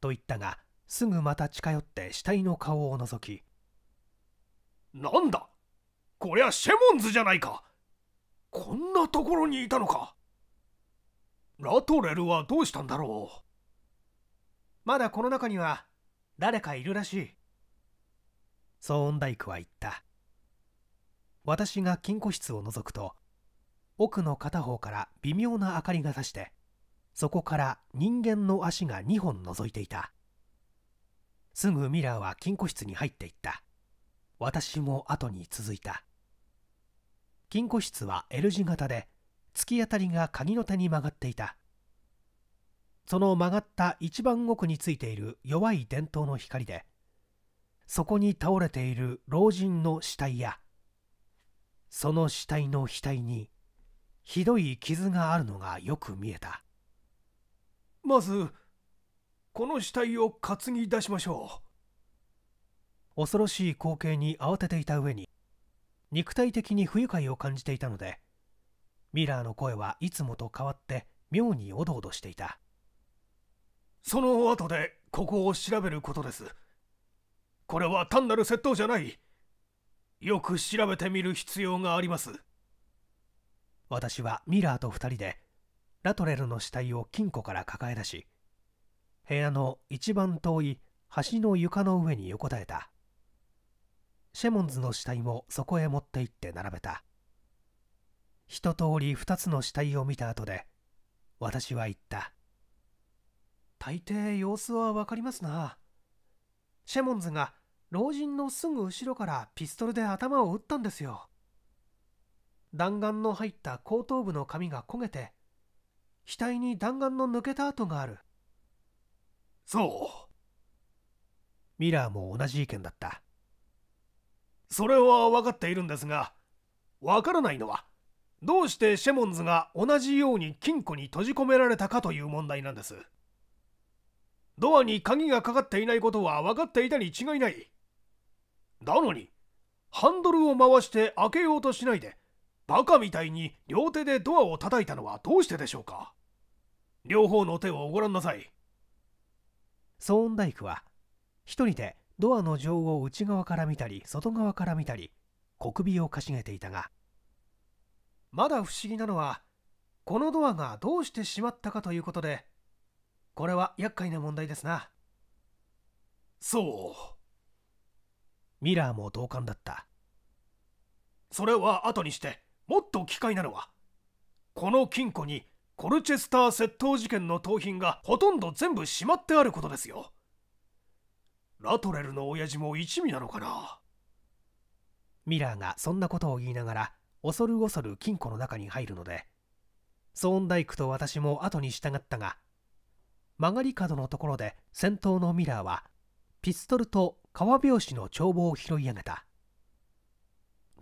と言ったが、すぐまた近寄って死体の顔を覗き、なんだこりゃシェモンズじゃないか。こんなところにいたのか。ラトレルはどうしたんだろう。まだこの中には誰かいるらしい、ソーンダイクは言った。私が金庫室を覗くと、奥の片方から微妙な明かりがさして、そこから人間の足が2本覗いていた。すぐミラーは金庫室に入っていった。私も後に続いた。金庫室は L 字型で、突き当たりが鍵の手に曲がっていた。その曲がった一番奥についている弱い電灯の光で、そこに倒れている老人の死体や、その死体の額にひどい傷があるのがよく見えた。まずこの死体を担ぎ出しましょう。恐ろしい光景に慌てていた上に、肉体的に不愉快を感じていたので、ミラーの声はいつもと変わって妙におどおどしていた。その後でここを調べることです。これは単なる窃盗じゃない。よく調べてみる必要があります。私はミラーと二人でラトレルの死体を金庫から抱え出し、部屋の一番遠い端の床の上に横たえた。シェモンズの死体もそこへ持って行って並べた。一通り二つの死体を見た後で、私は言った。大抵様子はわかりますな。シェモンズが老人のすぐ後ろからピストルで頭を撃ったんですよ。弾丸の入った後頭部の髪が焦げて、額に弾丸の抜けた跡がある。そう。ミラーも同じ意見だった。それは分かっているんですが、分からないのは、どうしてシェモンズが同じように金庫に閉じ込められたかという問題なんです。ドアに鍵がかかっていないことは分かっていたに違いない。なのに、ハンドルを回して開けようとしないで、バカみたいに両手でドアを叩いたのはどうしてでしょうか。両方の手をご覧なさい。ソーンダイクは、一人でドアの錠を内側から見たり、外側から見たり、小首をかしげていたが、まだ不思議なのは、このドアがどうして閉まったかということで、これは厄介な問題ですな。そう。ミラーも同感だった。それは後にして、もっと奇怪なのは、この金庫にコルチェスター窃盗事件の盗品がほとんど全部しまってあることですよ。ラトレルの親父も一味なのかな。ミラーがそんなことを言いながら、恐る恐る金庫の中に入るので、ソーンダイクと私も後に従ったが、曲がり角のところで先頭のミラーはピストルと革拍子の帳簿を拾い上げた。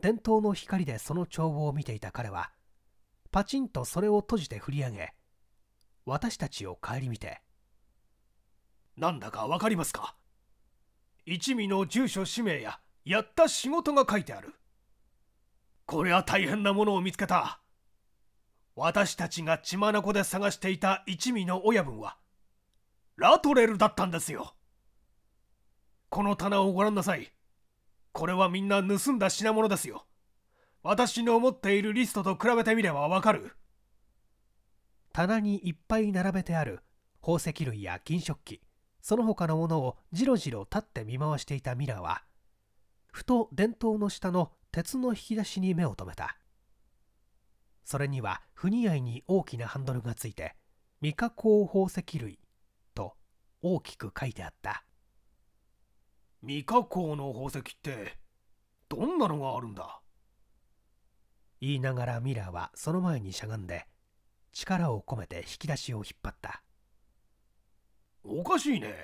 電灯の光でその帳簿を見ていた彼は、パチンとそれを閉じて振り上げ、私たちを顧みて、なんだかわかりますか。一味の住所氏名ややった仕事が書いてある。こりゃ大変なものを見つけた。私たちが血眼で探していた一味の親分はラトレルだったんですよ。この棚をご覧なさい。これはみんな盗んだ品物ですよ。私の持っているリストと比べてみればわかる。棚にいっぱい並べてある宝石類や金食器、その他のものをじろじろ立って見回していたミラーは、ふと電灯の下の鉄の引き出しに目を留めた。それには不似合いに大きなハンドルがついて、未加工宝石類と大きく書いてあった。未加工の宝石ってどんなのがあるんだ。言いながらミラーはその前にしゃがんで、力を込めて引き出しを引っ張った。おかしいね。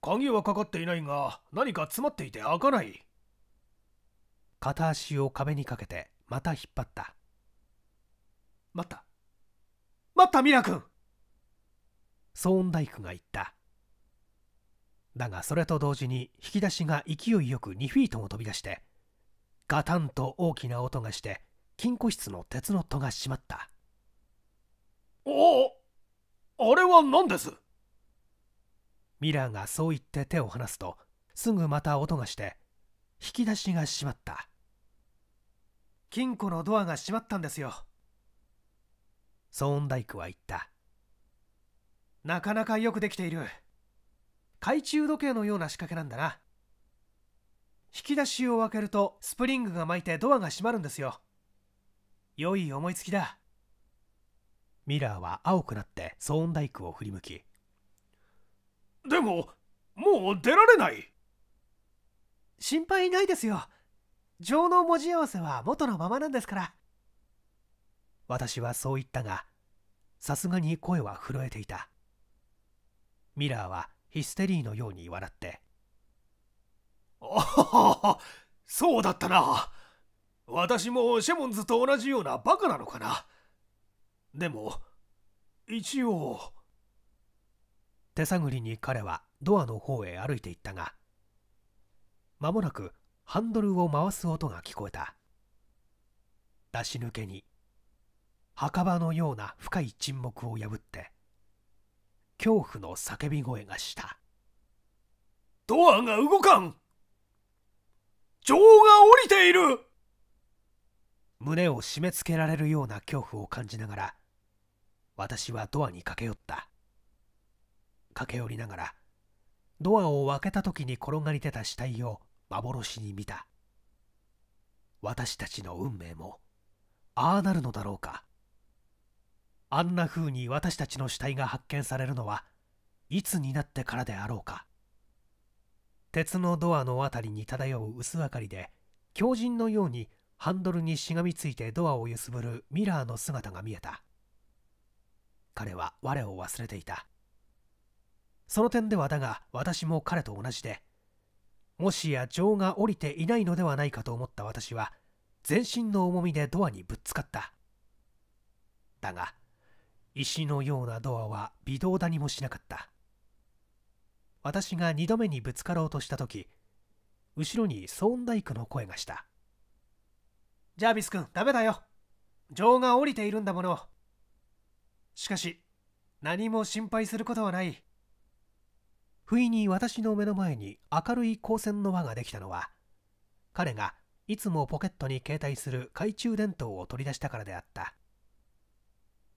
鍵はかかっていないが、何か詰まっていて開かない。片足を壁にかけてまた引っ張った。待ったミラ君、ソーンダイクが言った。だがそれと同時に引き出しが勢いよく2フィートも飛び出して、ガタンと大きな音がして、金庫室の鉄の戸が閉まった。あれは何です。ミラーがそう言って手を離すと、すぐまた音がして、引き出しが閉まった。金庫のドアが閉まったんですよ。ソーンダイクは言った。なかなかよくできている。懐中時計のような仕掛けなんだな。引き出しを開けるとスプリングが巻いてドアが閉まるんですよ。良い思いつきだ。ミラーは青くなってソーンダイクを振り向き。でも、もう出られない。心配ないですよ。情の文字合わせは元のままなんですから。私はそう言ったが、さすがに声は震えていた。ミラーはヒステリーのように笑って、ああ、そうだったな。私もシェモンズと同じようなバカなのかな。でも一応。手探りに彼はドアの方へ歩いていったが、間もなくハンドルを回す音が聞こえた。出し抜けに墓場のような深い沈黙を破って恐怖の叫び声がした。ドアが動かん。女王が降りている。胸を締め付けられるような恐怖を感じながら、私はドアに駆け寄った。駆け寄りながらドアを開けた時に転がり出た死体を幻に見た。私たちの運命もああなるのだろうか。あんな風に私たちの死体が発見されるのはいつになってからであろうか。鉄のドアのあたりに漂う薄明かりで、狂人のようにハンドルにしがみついてドアを揺すぶるミラーの姿が見えた。彼は我を忘れていた。その点ではだが、私も彼と同じで、もしや情が降りていないのではないかと思った私は、全身の重みでドアにぶつかった。だが、石のようなドアは微動だにもしなかった。私が二度目にぶつかろうとしたとき、後ろにソーンダイクの声がした。ジャービス君、ダメだよ。情が降りているんだもの。しかし、何も心配することはない。不意に私の目の前に明るい光線の輪ができたのは、彼がいつもポケットに携帯する懐中電灯を取り出したからであった。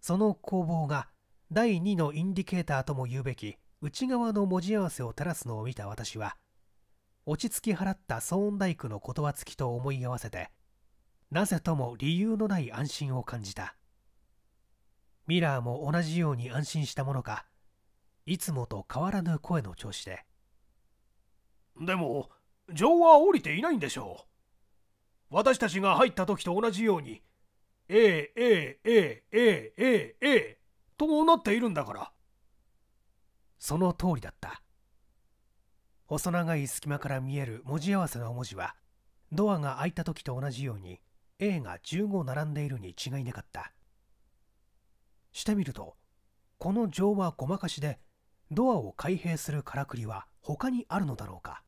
その光芒が第2のインディケーターとも言うべき内側の文字合わせを照らすのを見た私は、落ち着き払ったソーンダイクの言葉つきと思い合わせて、なぜとも理由のない安心を感じた。ミラーも同じように安心したものか、いつもと変わらぬ声の調子で、でも情は降りていないんでしょう。私たちが入った時と同じように「えええええええええ」となっているんだから。その通りだった。細長い隙間から見える文字合わせの文字は、ドアが開いた時と同じように A が15並んでいるに違いなかった。してみると、この情はごまかしで、ドアを開閉するからくりは他にあるのだろうか。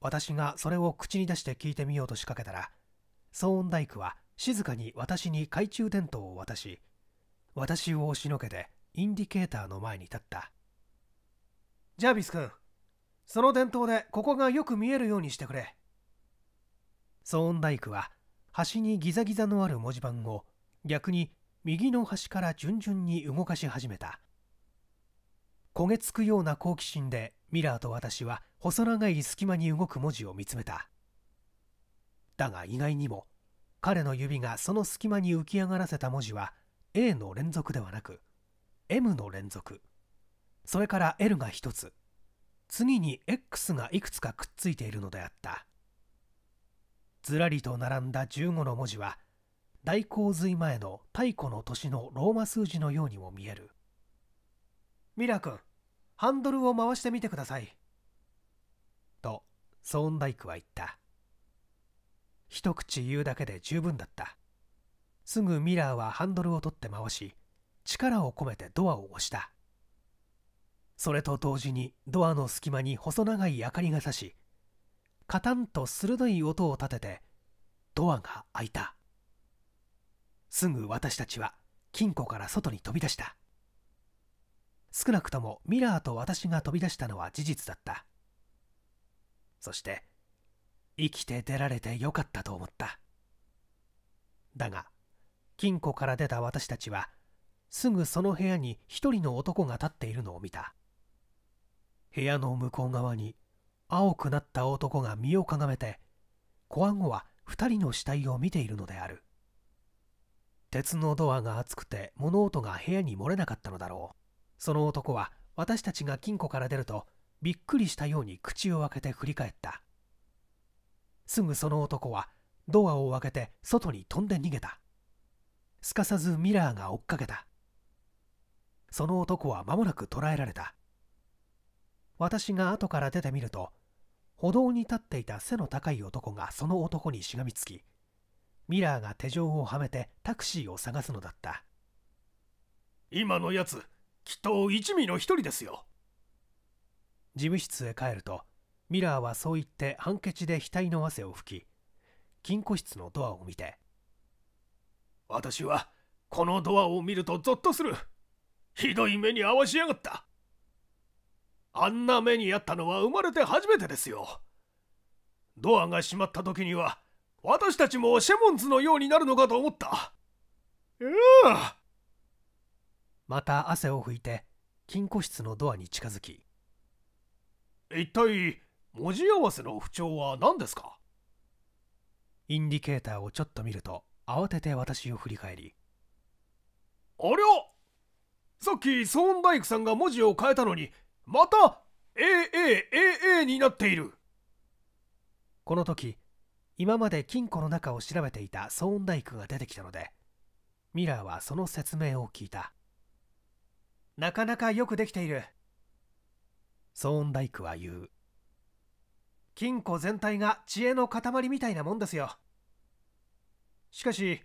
私がそれを口に出して聞いてみようと仕掛けたら、ソーンダイクは静かに私に懐中電灯を渡し、私を押しのけてインディケーターの前に立った。ジャービス君、その電灯でここがよく見えるようにしてくれ。ソーンダイクは端にギザギザのある文字盤を逆に右の端から順々に動かし始めた。焦げつくような好奇心でミラーと私は細長い隙間に動く文字を見つめた。だが意外にも、彼の指がその隙間に浮き上がらせた文字は A の連続ではなく M の連続、それから L が1つ、次に X がいくつかくっついているのであった。ずらりと並んだ15の文字は、大洪水前の太古の年のローマ数字のようにも見える。ミラー君、ハンドルを回してみてください。と、ソーンダイクは言った。一口言うだけで十分だった。すぐミラーはハンドルを取って回し、力を込めてドアを押した。それと同時にドアの隙間に細長い明かりが差し、カタンと鋭い音を立ててドアが開いた。すぐ私たちは金庫から外に飛び出した。少なくともミラーと私が飛び出したのは事実だった。そして生きて出られてよかったと思った。だが金庫から出た私たちは、すぐその部屋に一人の男が立っているのを見た。部屋の向こう側に青くなった男が身をかがめて、小顎は2人の死体を見ているのである。鉄のドアが厚くて物音が部屋に漏れなかったのだろう。その男は私たちが金庫から出ると、びっくりしたように口を開けて振り返った。すぐその男はドアを開けて外に飛んで逃げた。すかさずミラーが追っかけた。その男は間もなく捕らえられた。私が後から出てみると、歩道に立っていた背の高い男がその男にしがみつき、ミラーが手錠をはめてタクシーを探すのだった。今のやつ、きっと一味の一人ですよ。事務室へ帰ると、ミラーはそう言ってハンケチで額の汗を拭き、金庫室のドアを見て、私はこのドアを見るとゾッとする。ひどい目に遭わしやがった。あんな目に遭ったのは生まれて初めてですよ。ドアが閉まった時には、私たちもシェモンズのようになるのかと思った。また汗を拭いて、金庫室のドアに近づき。一体、文字合わせの不調は何ですか？インディケーターをちょっと見ると、慌てて私を振り返り。ありゃ！さっきソーンダイクさんが文字を変えたのに、また AAAA になっている。この時、今まで金庫の中を調べていたソーンダイクが出てきたので、ミラーはその説明を聞いた。なかなかよくできている。ソーンダイクは言う。金庫全体が知恵の塊みたいなもんですよ。しかし、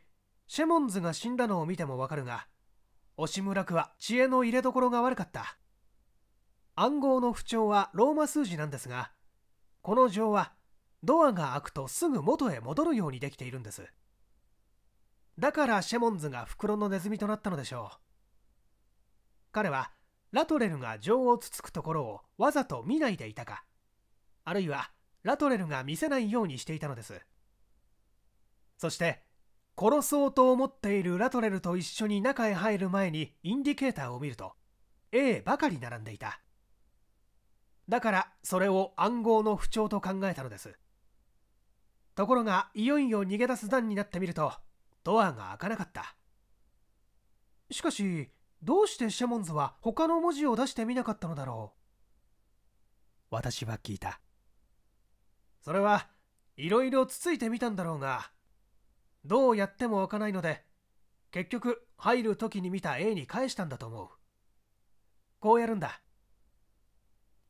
シェモンズが死んだのを見てもわかるが、押村区は知恵の入れどころが悪かった。暗号の不調はローマ数字なんですが、この錠はドアが開くとすぐ元へ戻るようにできているんです。だからシェモンズが袋のネズミとなったのでしょう。彼はラトレルが錠をつつくところをわざと見ないでいたか、あるいはラトレルが見せないようにしていたのです。そして、殺そうと思っているラトレルと一緒に中へ入る前にインディケーターを見ると A ばかり並んでいた。だからそれを暗号の不調と考えたのです。ところがいよいよ逃げ出す段になってみるとドアが開かなかった。しかしどうしてシェモンズは他の文字を出してみなかったのだろう。私は聞いた。それはいろいろつついてみたんだろうが、どうやっても開かないので、結局入るときに見た A に返したんだと思う。こうやるんだ。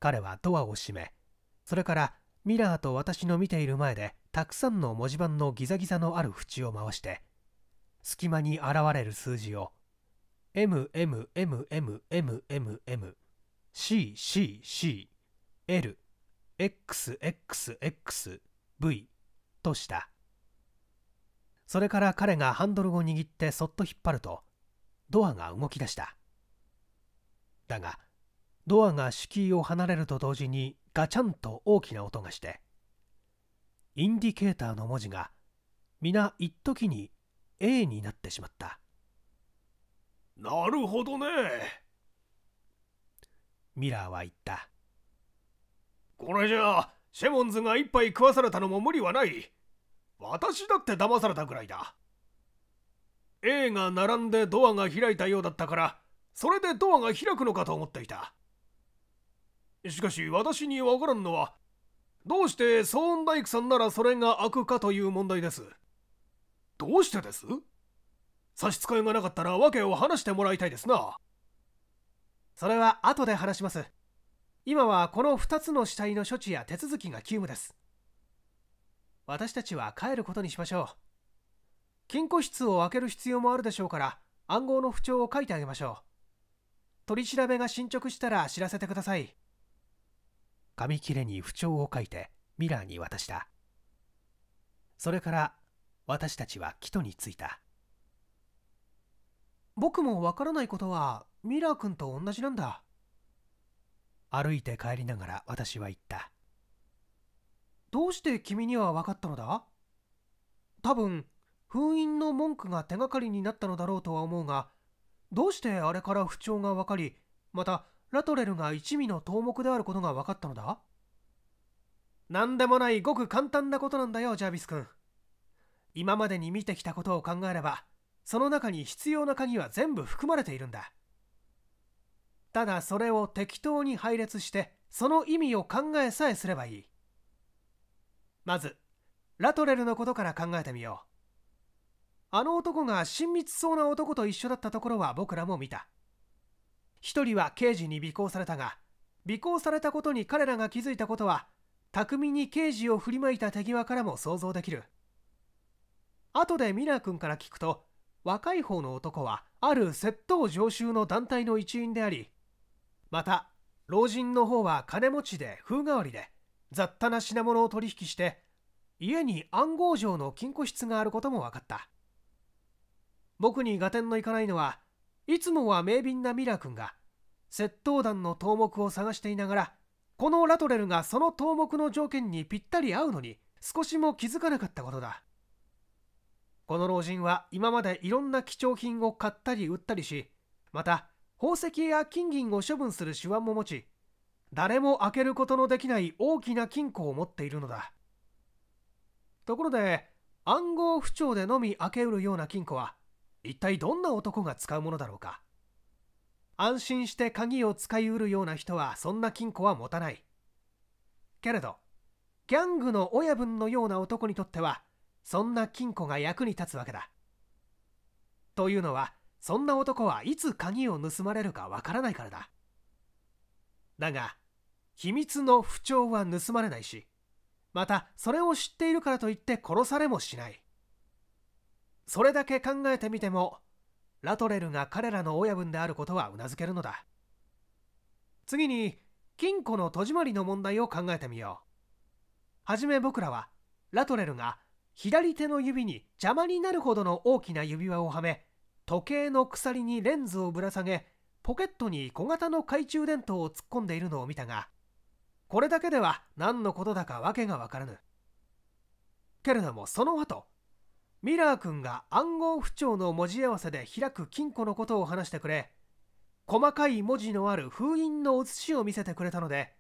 彼はドアを閉め、それからミラーと私の見ている前でたくさんの文字盤のギザギザのある縁を回して、隙間に現れる数字を MMMMMMMCCCLXXXV とした。それから彼がハンドルを握ってそっと引っ張るとドアが動き出した。だがドアが敷居を離れると同時にガチャンと大きな音がして、インディケーターの文字が皆一時に A になってしまった。なるほどね、ミラーは言った。これじゃあシェモンズが一杯食わされたのも無理はない。私だって騙されたくらいだ。A が並んでドアが開いたようだったから、それでドアが開くのかと思っていた。しかし私にわからんのは、どうしてソーンダイクさんならそれが開くかという問題です。どうしてです？差し支えがなかったら訳を話してもらいたいですな。それは後で話します。今はこの2つの死体の処置や手続きが急務です。私たちは帰ることにしましょう。金庫室を開ける必要もあるでしょうから、暗号の不調を書いてあげましょう。取り調べが進捗したら知らせてください。紙切れに不調を書いてミラーに渡した。それから私たちは帰途に着いた。僕もわからないことはミラー君と同じなんだ。歩いて帰りながら私は言った。どうして君には分かったのだ？多分封印の文句が手がかりになったのだろうとは思うが、どうしてあれから不調が分かり、またラトレルが一味の頭目であることが分かったのだ？なんでもないごく簡単なことなんだよ、ジャービス君。今までに見てきたことを考えれば、その中に必要な鍵は全部含まれているんだ。ただそれを適当に配列して、その意味を考えさえすればいい。まずラトレルのことから考えてみよう。あの男が親密そうな男と一緒だったところは僕らも見た。一人は刑事に尾行されたが、尾行されたことに彼らが気づいたことは、巧みに刑事を振りまいた手際からも想像できる。後でミラー君から聞くと、若い方の男はある窃盗常習の団体の一員であり、また老人の方は金持ちで風変わりで雑多な品物を取引して、家に暗号錠の金庫室があることも分かった。僕に合点のいかないのは、いつもは明敏なミラー君が窃盗団の頭目を探していながら、このラトレルがその頭目の条件にぴったり合うのに少しも気づかなかったことだ。この老人は今までいろんな貴重品を買ったり売ったりし、また宝石や金銀を処分する手腕も持ち、誰も開けることのできない大きな金庫を持っているのだ。ところで、暗号不調でのみ開けうるような金庫は一体どんな男が使うものだろうか。安心して鍵を使いうるような人はそんな金庫は持たない。けれどギャングの親分のような男にとっては、そんな金庫が役に立つわけだ。というのは、そんな男はいつ鍵を盗まれるかわからないからだ。だが秘密の不調は盗まれないし、またそれを知っているからといって殺されもしない。それだけ考えてみても、ラトレルが彼らの親分であることはうなずけるのだ。次に金庫の戸締まりの問題を考えてみよう。はじめ僕らはラトレルが左手の指に邪魔になるほどの大きな指輪をはめ、時計の鎖にレンズをぶら下げ、ポケットに小型の懐中電灯を突っ込んでいるのを見たが、これだけでは何のことだかわけがわからぬ。けれどもその後、ミラー君が暗号不調の文字合わせで開く金庫のことを話してくれ、細かい文字のある封印の写しを見せてくれたので、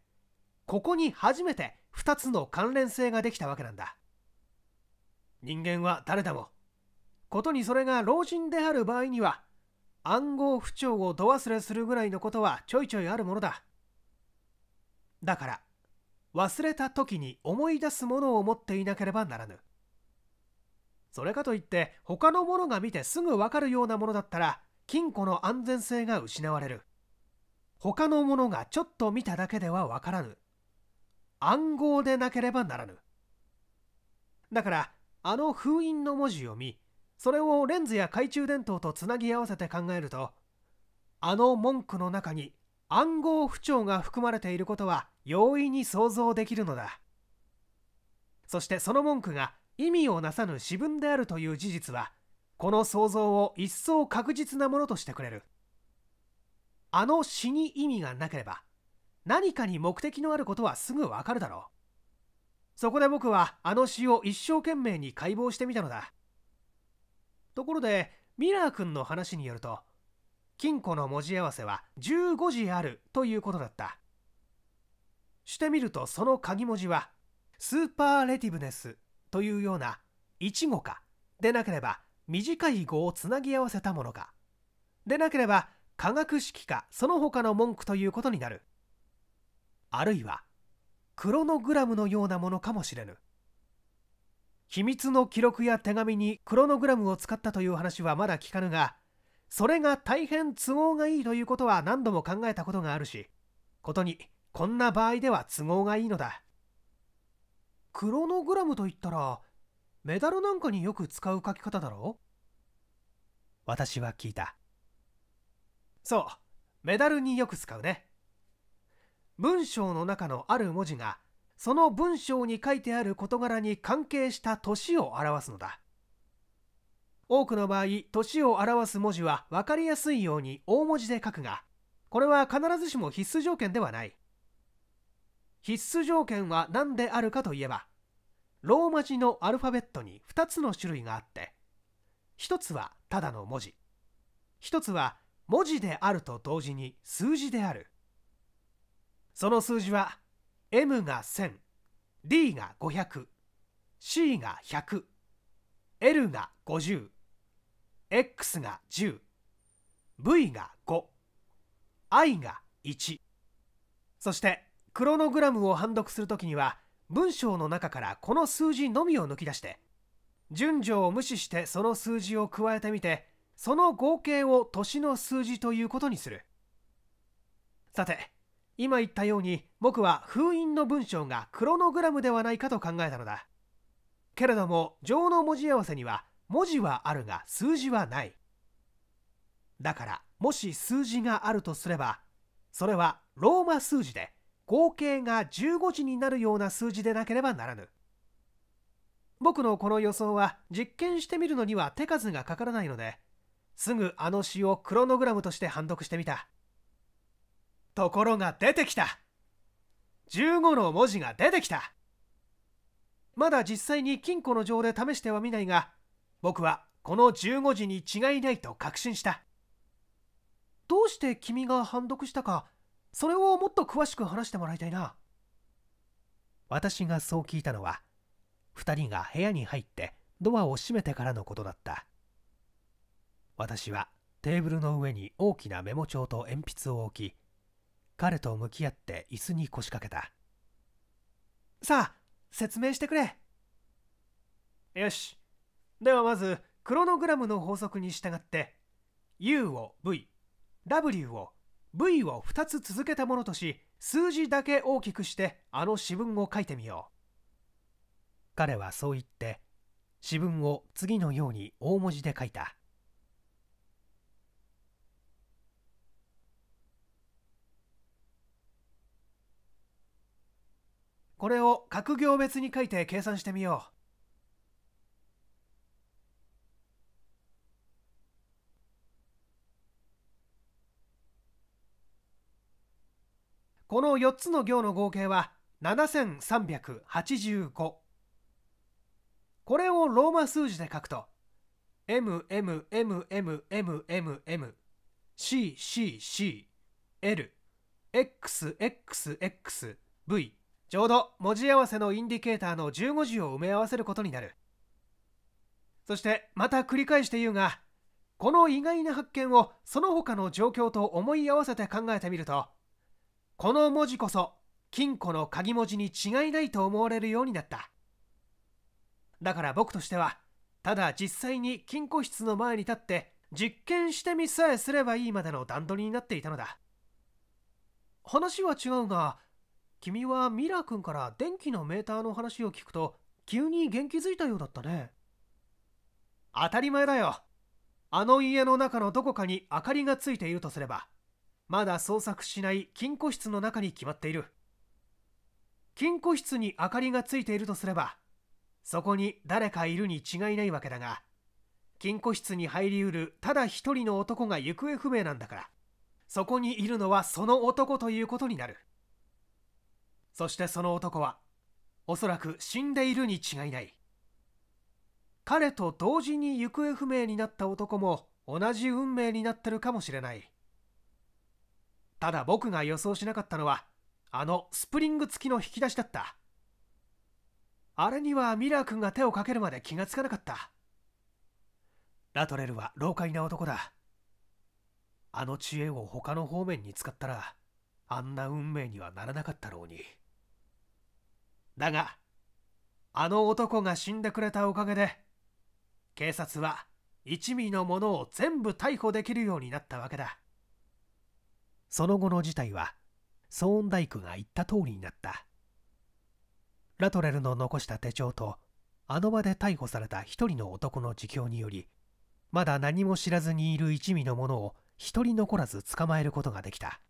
ここに初めて2つの関連性ができたわけなんだ。人間は誰でも、ことにそれが老人である場合には、暗号不調を度忘れするぐらいのことはちょいちょいあるものだ。だから忘れた時に思い出すものを持っていなければならぬ。それかといって他のものが見てすぐ分かるようなものだったら、金庫の安全性が失われる。他のものがちょっと見ただけでは分からぬ。暗号でなければならぬ。だからあの封印の文字を見、それをレンズや懐中電灯とつなぎ合わせて考えると、あの文句の中に暗号不調が含まれていることは容易に想像できるのだ。そしてその文句が意味をなさぬ私文であるという事実は、この想像を一層確実なものとしてくれる。あの詩に意味がなければ、何かに目的のあることはすぐわかるだろう。そこで僕はあの詩を一生懸命に解剖してみたのだ。ところでミラー君の話によると、金庫の文字合わせは15字あるということだった。してみると、その鍵文字はスーパーレティブネスというような1語かでなければ短い語をつなぎ合わせたものかでなければ化学式かその他の文句ということになる。あるいはクロノグラムのようなものかもしれぬ。秘密の記録や手紙にクロノグラムを使ったという話はまだ聞かぬが、それが大変都合がいいということは何度も考えたことがあるし、ことにこんな場合では都合がいいのだ。クロノグラムといったらメダルなんかによく使う書き方だろう。私は聞いた。そう、メダルによく使うね。文章の中のある文字がその文章に書いてある事柄に関係した年を表すのだ。多くの場合、年を表す文字は分かりやすいように大文字で書くが、これは必ずしも必須条件ではない。必須条件は何であるかといえば、ローマ字のアルファベットに2つの種類があって、1つはただの文字、1つは文字であると同時に数字である。その数字は、M が1000、D が500、C が100、L が50、X が10、V が5、I が1。そしてクロノグラムを判読するときには、文章の中からこの数字のみを抜き出して、順序を無視してその数字を加えてみて、その合計を年の数字ということにする。さて、今言ったように僕は封印の文章がクロノグラムではないかと考えたのだ。けれども情の文字合わせには文字はあるが数字はない。だからもし数字があるとすれば、それはローマ数字で合計が15字になるような数字でなければならぬ。僕のこの予想は実験してみるのには手数がかからないので、すぐあの詩をクロノグラムとして判読してみた。ところが出てきた。15の文字が出てきた。まだ実際に金庫の錠で試してはみないが、僕はこの15字に違いないと確信した。どうして君が判読したか、それをもっと詳しく話してもらいたいな。私がそう聞いたのは、2人が部屋に入ってドアを閉めてからのことだった。私はテーブルの上に大きなメモ帳と鉛筆を置き、彼と向き合って椅子に腰掛けた。さあ、説明してくれ。よし。ではまず、クロノグラムの法則に従って、U を V、W を V を2つ続けたものとし、数字だけ大きくして、あの詩文を書いてみよう。彼はそう言って、詩文を次のように大文字で書いた。これを各行別に書いて計算してみよう。この4つの行の合計は7385。これをローマ数字で書くと MMMMMMMMCCCLXXXV、ちょうど文字合わせのインディケーターの15字を埋め合わせることになる。そしてまた繰り返して言うが、この意外な発見をその他の状況と思い合わせて考えてみると、この文字こそ金庫の鍵文字に違いないと思われるようになった。だから僕としては、ただ実際に金庫室の前に立って実験してみさえすればいいまでの段取りになっていたのだ。話は違うが、君はミラー君から電気のメーターの話を聞くと急に元気づいたようだったね。当たり前だよ。あの家の中のどこかに明かりがついているとすれば、まだ捜索しない金庫室の中に決まっている。金庫室に明かりがついているとすれば、そこに誰かいるに違いないわけだが、金庫室に入りうるただ一人の男が行方不明なんだから、そこにいるのはその男ということになる。そしてその男はおそらく死んでいるに違いない。彼と同時に行方不明になった男も同じ運命になってるかもしれない。ただ僕が予想しなかったのは、あのスプリング付きの引き出しだった。あれにはミラー君が手をかけるまで気がつかなかった。ラトレルは老獪な男だ。あの知恵を他の方面に使ったら、あんな運命にはならなかったろうに。だが、あの男が死んでくれたおかげで、警察は一味の者を全部逮捕できるようになったわけだ。その後の事態は、ソーンダイクが言った通りになった。ラトレルの残した手帳と、あの場で逮捕された一人の男の自供により、まだ何も知らずにいる一味の者を一人残らず捕まえることができた。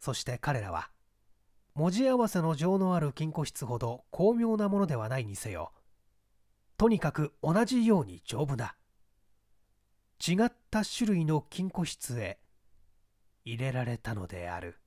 そして彼らは、文字合わせの情のある金庫室ほど巧妙なものではないにせよ、とにかく同じように丈夫な、違った種類の金庫室へ入れられたのである。